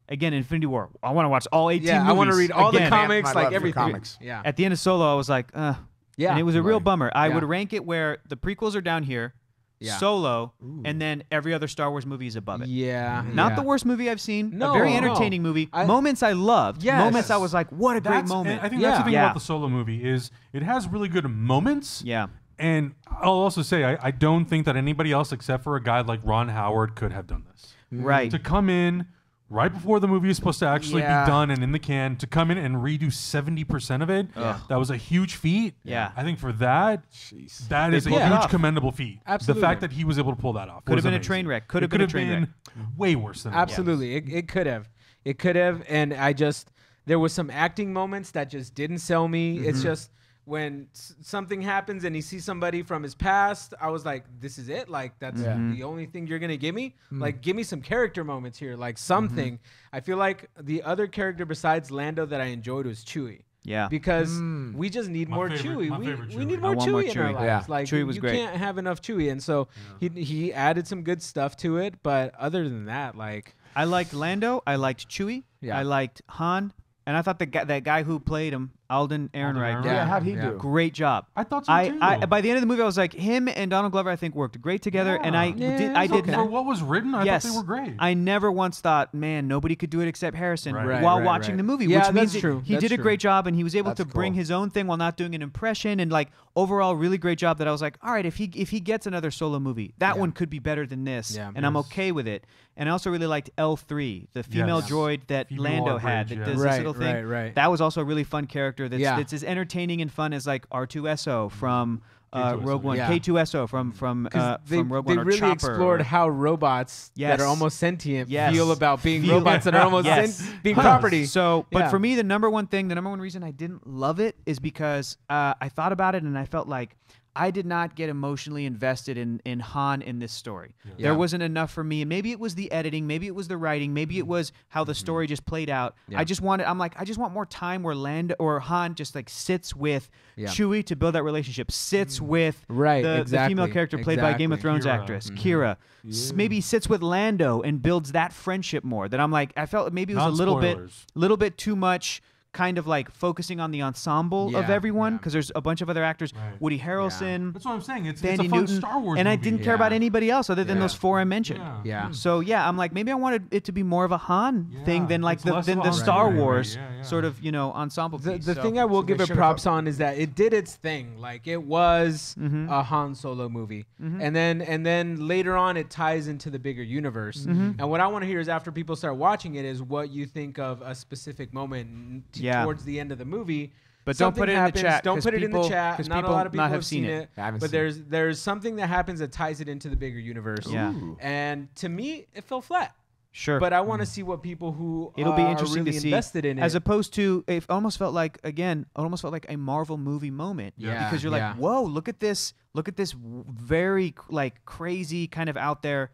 Again, Infinity War. I want to watch all eighteen yeah, movies. I want to read all Again, the comics, man, like everything. Comics. Yeah. At the end of Solo, I was like, uh. Yeah. And it was a real right. bummer. I yeah. would rank it where the prequels are down here, yeah. Solo, Ooh. and then every other Star Wars movie is above it. Yeah. Not yeah. the worst movie I've seen. No, a very entertaining no. movie. I, moments I loved. Yes. Moments I was like, what a that's, great moment. I think yeah. that's the thing yeah. about the Solo movie is it has really good moments. Yeah. And I'll also say I, I don't think that anybody else except for a guy like Ron Howard could have done this. Right. To come in... right before the movie is supposed to actually yeah. be done and in the can, to come in and redo seventy percent of it, yeah. that was a huge feat. Yeah. I think for that, Jeez. that they is a huge off. commendable feat. Absolutely. The fact that he was able to pull that off. Could have been amazing. a train wreck. Could have been a train been wreck. Way worse than Absolutely. It, it could have. It could have. And I just, there was some acting moments that just didn't sell me. Mm-hmm. It's just when s something happens and he sees somebody from his past, I was like, this is it? Like, that's yeah. the only thing you're going to give me? Mm. Like, give me some character moments here, like something. Mm-hmm. I feel like the other character besides Lando that I enjoyed was Chewie. Yeah. Because mm. we just need my more favorite, Chewie. We, Chewie. We need more Chewie, more Chewie in our lives. Yeah. Like, Chewie was you great. can't have enough Chewie. And so yeah. he, he added some good stuff to it. But other than that, like... I liked Lando. I liked Chewie. Yeah. I liked Han. And I thought the guy, that guy who played him, Alden Ehrenreich, yeah, how'd he yeah. do? Great job. I thought so I, too. I, by the end of the movie, I was like, him and Donald Glover, I think, worked great together. Yeah. And I yeah, did, I did okay. not. For what was written, I yes, thought they were great. I never once thought, man, nobody could do it except Harrison right. while right, watching right. the movie, yeah, which means true. he that's did a great true. job, and he was able that's to bring cool. his own thing while not doing an impression, and like overall, really great job. That I was like, all right, if he if he gets another Solo movie, that yeah. one could be better than this, yeah, and yes. I'm okay with it. And I also really liked L three, the female yes. droid that female Lando had that does this little thing. That was also a really fun character that's, yeah. that's as entertaining and fun as like R two S O from uh, Rogue One, yeah. K two S O from from uh, they, from Rogue they One. They really Chopper. explored how robots yes. that are almost sentient yes. feel about being feel robots that are almost yes. sent being huh. property. So, but yeah. for me, the number one thing, the number one reason I didn't love it is because uh, I thought about it and I felt like I did not get emotionally invested in in Han in this story. Yeah. There wasn't enough for me, and maybe it was the editing, maybe it was the writing, maybe it was how the story just played out. Yeah. I just wanted, I'm like, I just want more time where Lando or Han just like sits with yeah. Chewie to build that relationship, sits with right, the, exactly. the female character played exactly. by Game of Thrones Kira. actress mm-hmm. Kira, yeah. maybe sits with Lando and builds that friendship more. That I'm like, I felt maybe it was a little bit, little bit too much. Kind of like focusing on the ensemble yeah, of everyone because yeah. there's a bunch of other actors. Right. Woody Harrelson. Yeah. That's what I'm saying. It's, it's a fun Newton, Star Wars And movie. I didn't yeah. care about anybody else other than yeah. those four I mentioned. Yeah. yeah. So yeah, I'm like, maybe I wanted it to be more of a Han yeah. thing than like the, than the Star right, Wars right, right, right. Yeah, yeah. sort of, you know, ensemble piece. The, the so, thing I will so give it props on is that it did its thing. Like it was mm-hmm. a Han Solo movie. Mm-hmm. And then and then later on it ties into the bigger universe. Mm-hmm. And what I want to hear is after people start watching it is what you think of a specific moment to yeah. towards the end of the movie, but don't put it happens, in the chat. Don't put people, it in the chat. Not a lot of people have, have seen it. it. But there's it. there's something that happens that ties it into the bigger universe. Yeah. And to me, it fell flat. Sure. But I want to mm. see what people who It'll are be interesting really to see, invested in it. As opposed to, it almost felt like, again, it almost felt like a Marvel movie moment. Yeah. Because you're yeah. like, whoa, look at this. Look at this very like crazy kind of out there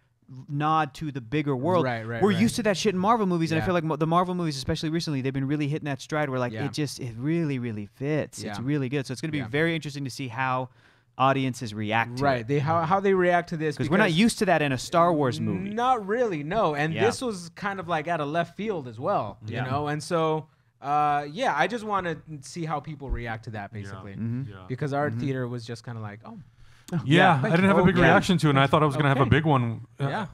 nod to the bigger world. Right, right, We're right. used to that shit in Marvel movies, yeah. and I feel like mo the Marvel movies, especially recently, they've been really hitting that stride where like yeah. it just it really, really fits. Yeah. It's really good. So it's going to be yeah. very interesting to see how audiences react to right. it. They, how, how they react to this. Because we're not used to that in a Star Wars movie. Not really, no. And yeah. this was kind of like out of left field as well, yeah. you know? And so, uh, yeah, I just want to see how people react to that, basically. Yeah. Mm-hmm. yeah. Because our mm-hmm. theater was just kind of like, oh. Yeah, yeah I didn't have a big okay. reaction to it, and I thought I was going to okay. have a big one. Yeah. yeah.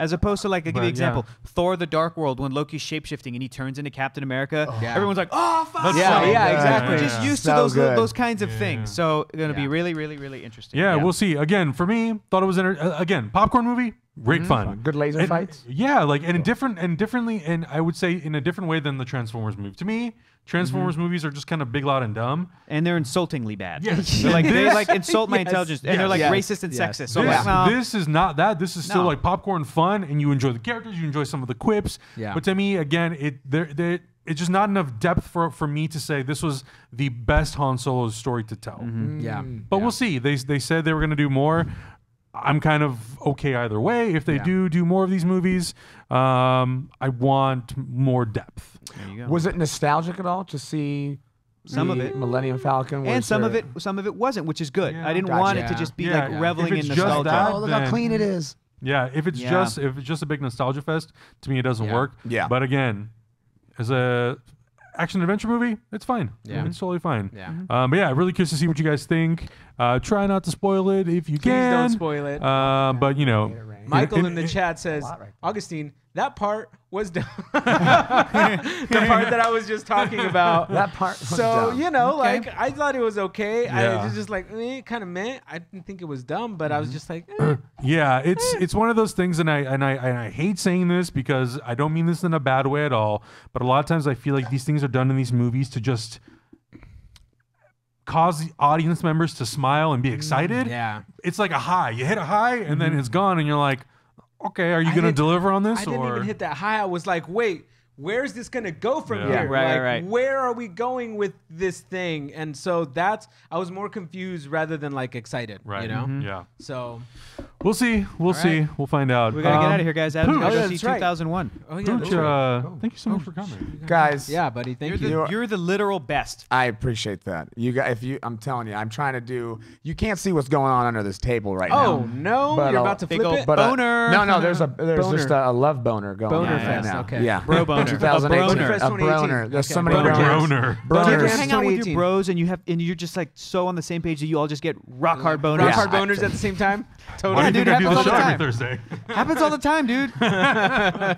As opposed to, like, I'll give you an example. Yeah. Thor the Dark World, when Loki's shape-shifting and he turns into Captain America, oh. yeah. everyone's like, oh, fuck! Yeah, so yeah, exactly. Yeah. We're just used so to those good. those kinds of yeah. things. So it's going to yeah. be really, really, really interesting. Yeah, yeah, we'll see. Again, for me, thought it was, uh, again, popcorn movie, great mm-hmm. fun. Good laser and, fights. Yeah, like, and, cool. different, and differently, and I would say in a different way than the Transformers movie. To me, Transformers mm-hmm. movies are just kind of big, loud, and dumb, and they're insultingly bad. Yes. They're like they like insult my yes. intelligence, and yes. they're like yes. racist and yes. sexist. So this, like, no. this is not that. This is still no. like popcorn fun, and you enjoy the characters, you enjoy some of the quips. Yeah. But to me, again, it there there it's just not enough depth for for me to say this was the best Han Solo's story to tell. Mm-hmm. Yeah. But yeah. we'll see. They they said they were going to do more. I'm kind of okay either way. If they yeah. do do more of these movies, um, I want more depth. There you go. Was it nostalgic at all to see some of it, Millennium Falcon, and some of it, some of it wasn't, which is good. Yeah. I didn't gotcha. want it to just be yeah, like yeah. reveling in nostalgia. That, oh, look how clean it is. Yeah, if it's yeah. just if it's just a big nostalgia fest, to me it doesn't yeah. work. Yeah. But again, as a action adventure movie, it's fine. Yeah. It's totally fine. Yeah. Um, but yeah, really curious to see what you guys think. Uh, try not to spoil it if you Please can. Please don't spoil it. Uh, yeah, but you know, Michael it, it, in the it, chat says, right Augustine, that part was dumb. The part that I was just talking about. That part. Was so dumb. you know, okay. like I thought it was okay. Yeah. I was just like eh, kind of meh. I didn't think it was dumb, but mm-hmm. I was just like. Eh. Yeah, it's eh. it's one of those things, and I and I and I hate saying this because I don't mean this in a bad way at all. But a lot of times I feel like these things are done in these movies to just cause the audience members to smile and be excited. Yeah, it's like a high. You hit a high, and mm-hmm. then it's gone, and you're like, okay, are you going to deliver on this? I or? didn't even hit that high. I was like, wait, where is this going to go from yeah. here? Right, like, right, right. Where are we going with this thing? And so that's, I was more confused rather than like excited, right. you know? Mm-hmm. Yeah. So we'll see. We'll All see. Right. We'll find out. We got to um, get out of here, guys. Adam, oh, yeah, see right. two thousand one. Oh, yeah. Pooch, right. uh, thank you so much oh, for coming. Guys. Yeah, buddy. Thank you're you. The, you're the literal best. I appreciate that. You guys, if you, I'm telling you, I'm trying to do, you can't see what's going on under this table right oh, now. Oh, no. You're I'll, about to flip it. But boner. Uh, no, no. There's a there's boner. just a, a love boner going boner on right fest. now. Okay. Yeah. Bro boner. two thousand eighteen. A broner. There's so many broners. Broners. You hang out with your bros and you have, and you're just like so on the same page that you all just get rock hard boners. Rock hard boners at the same time. Totally. Dude, I do the show every Thursday. Happens all the time, dude. It's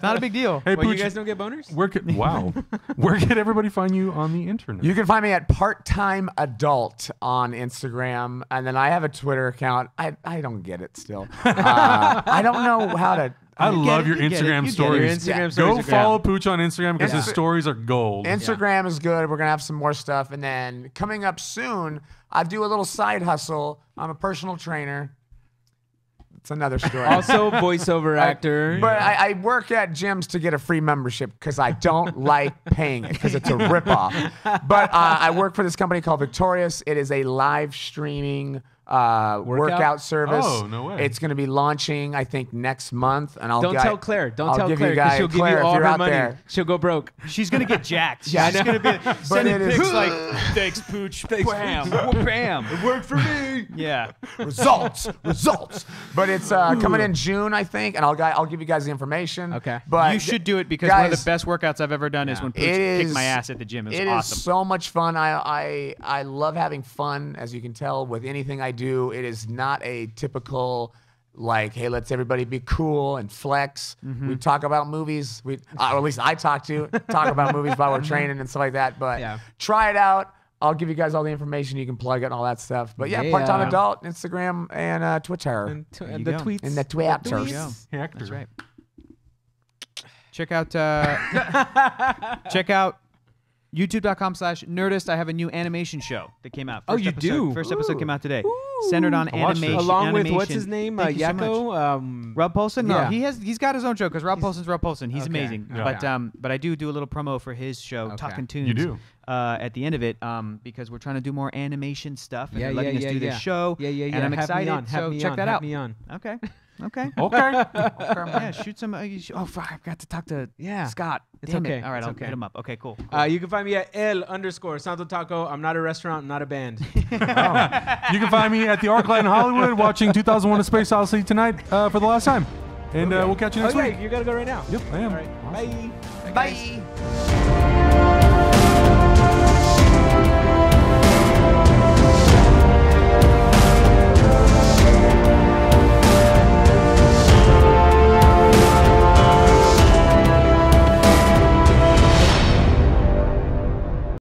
not a big deal. Hey, well, Pooch, you guys don't get boners? Where could, wow. Where can everybody find you on the internet? You can find me at part-time adult on Instagram, and then I have a Twitter account. I I don't get it still. Uh, I don't know how to. I you love it, your, you Instagram you stories. your Instagram yeah. stories. Go follow good. Pooch on Instagram because yeah. his stories are gold. Instagram yeah. is good. We're going to have some more stuff. And then coming up soon, I do a little side hustle. I'm a personal trainer. It's another story. Also, voiceover actor. I, but yeah. I, I work at gyms to get a free membership because I don't like paying it because it's a ripoff. But uh, I work for this company called Victorious. It is a live streaming uh, workout? workout service. Oh, no way. It's going to be launching, I think, next month. And I'll Don't tell Claire. Don't I'll tell give Claire because she'll Claire, give you all her money. There. She'll go broke. She's going to get jacked. Yeah, She's going to be like, sending pics like, thanks, Pooch. Thanks, bam. Bam. It worked for me. Yeah. Results. Results. But it's uh, coming in June, I think, and I'll I'll give you guys the information. Okay. But you should do it because guys, one of the best workouts I've ever done yeah. is when Pooch kicked my ass at the gym. It was it awesome. It is so much fun. I, I, I love having fun, as you can tell, with anything I do. It is not a typical like, hey, let's everybody be cool and flex. Mm-hmm. We talk about movies. We, or at least I talk to talk about movies while we're training and stuff like that. But yeah. try it out. I'll give you guys all the information. You can plug it and all that stuff. But yeah, yeah. part-time adult, Instagram, and uh, Twitter. And, tw and the go. tweets. And the tweets. There you go. That's right. Check out, uh, check out YouTube.com slash Nerdist. I have a new animation show that came out. First oh, you episode, do? First Ooh. episode came out today. Ooh. Centered on animation. Along animation. with, what's his name? Uh, Yakko? So um, Rob Paulson? No, yeah. he has, he's got his own show because Rob he's, Paulson's Rob Paulson. He's okay. amazing. Yeah. But um, but I do do a little promo for his show, okay. Talking Tunes. You do? Uh, at the end of it, um, because we're trying to do more animation stuff and yeah, they're letting yeah, us yeah, do yeah. this show. Yeah, yeah, yeah. And I'm have excited. Me on, have so me check on, that have out. Me on. Okay. Okay. Okay. okay. Yeah, shoot some. Uh, sh oh, fuck, I forgot to talk to yeah. Scott. It's Damn okay. It. All right, it's I'll okay. hit him up. Okay, cool. cool. Uh, you can find me at El underscore Santo Taco. I'm not a restaurant. I'm not a band. Oh. You can find me at the ArcLight in Hollywood watching two thousand one A Space Odyssey tonight uh, for the last time. And okay. uh, we'll catch you next okay. week. You got to go right now. Yep, I am. All right. Awesome. Bye. Bye. Bye.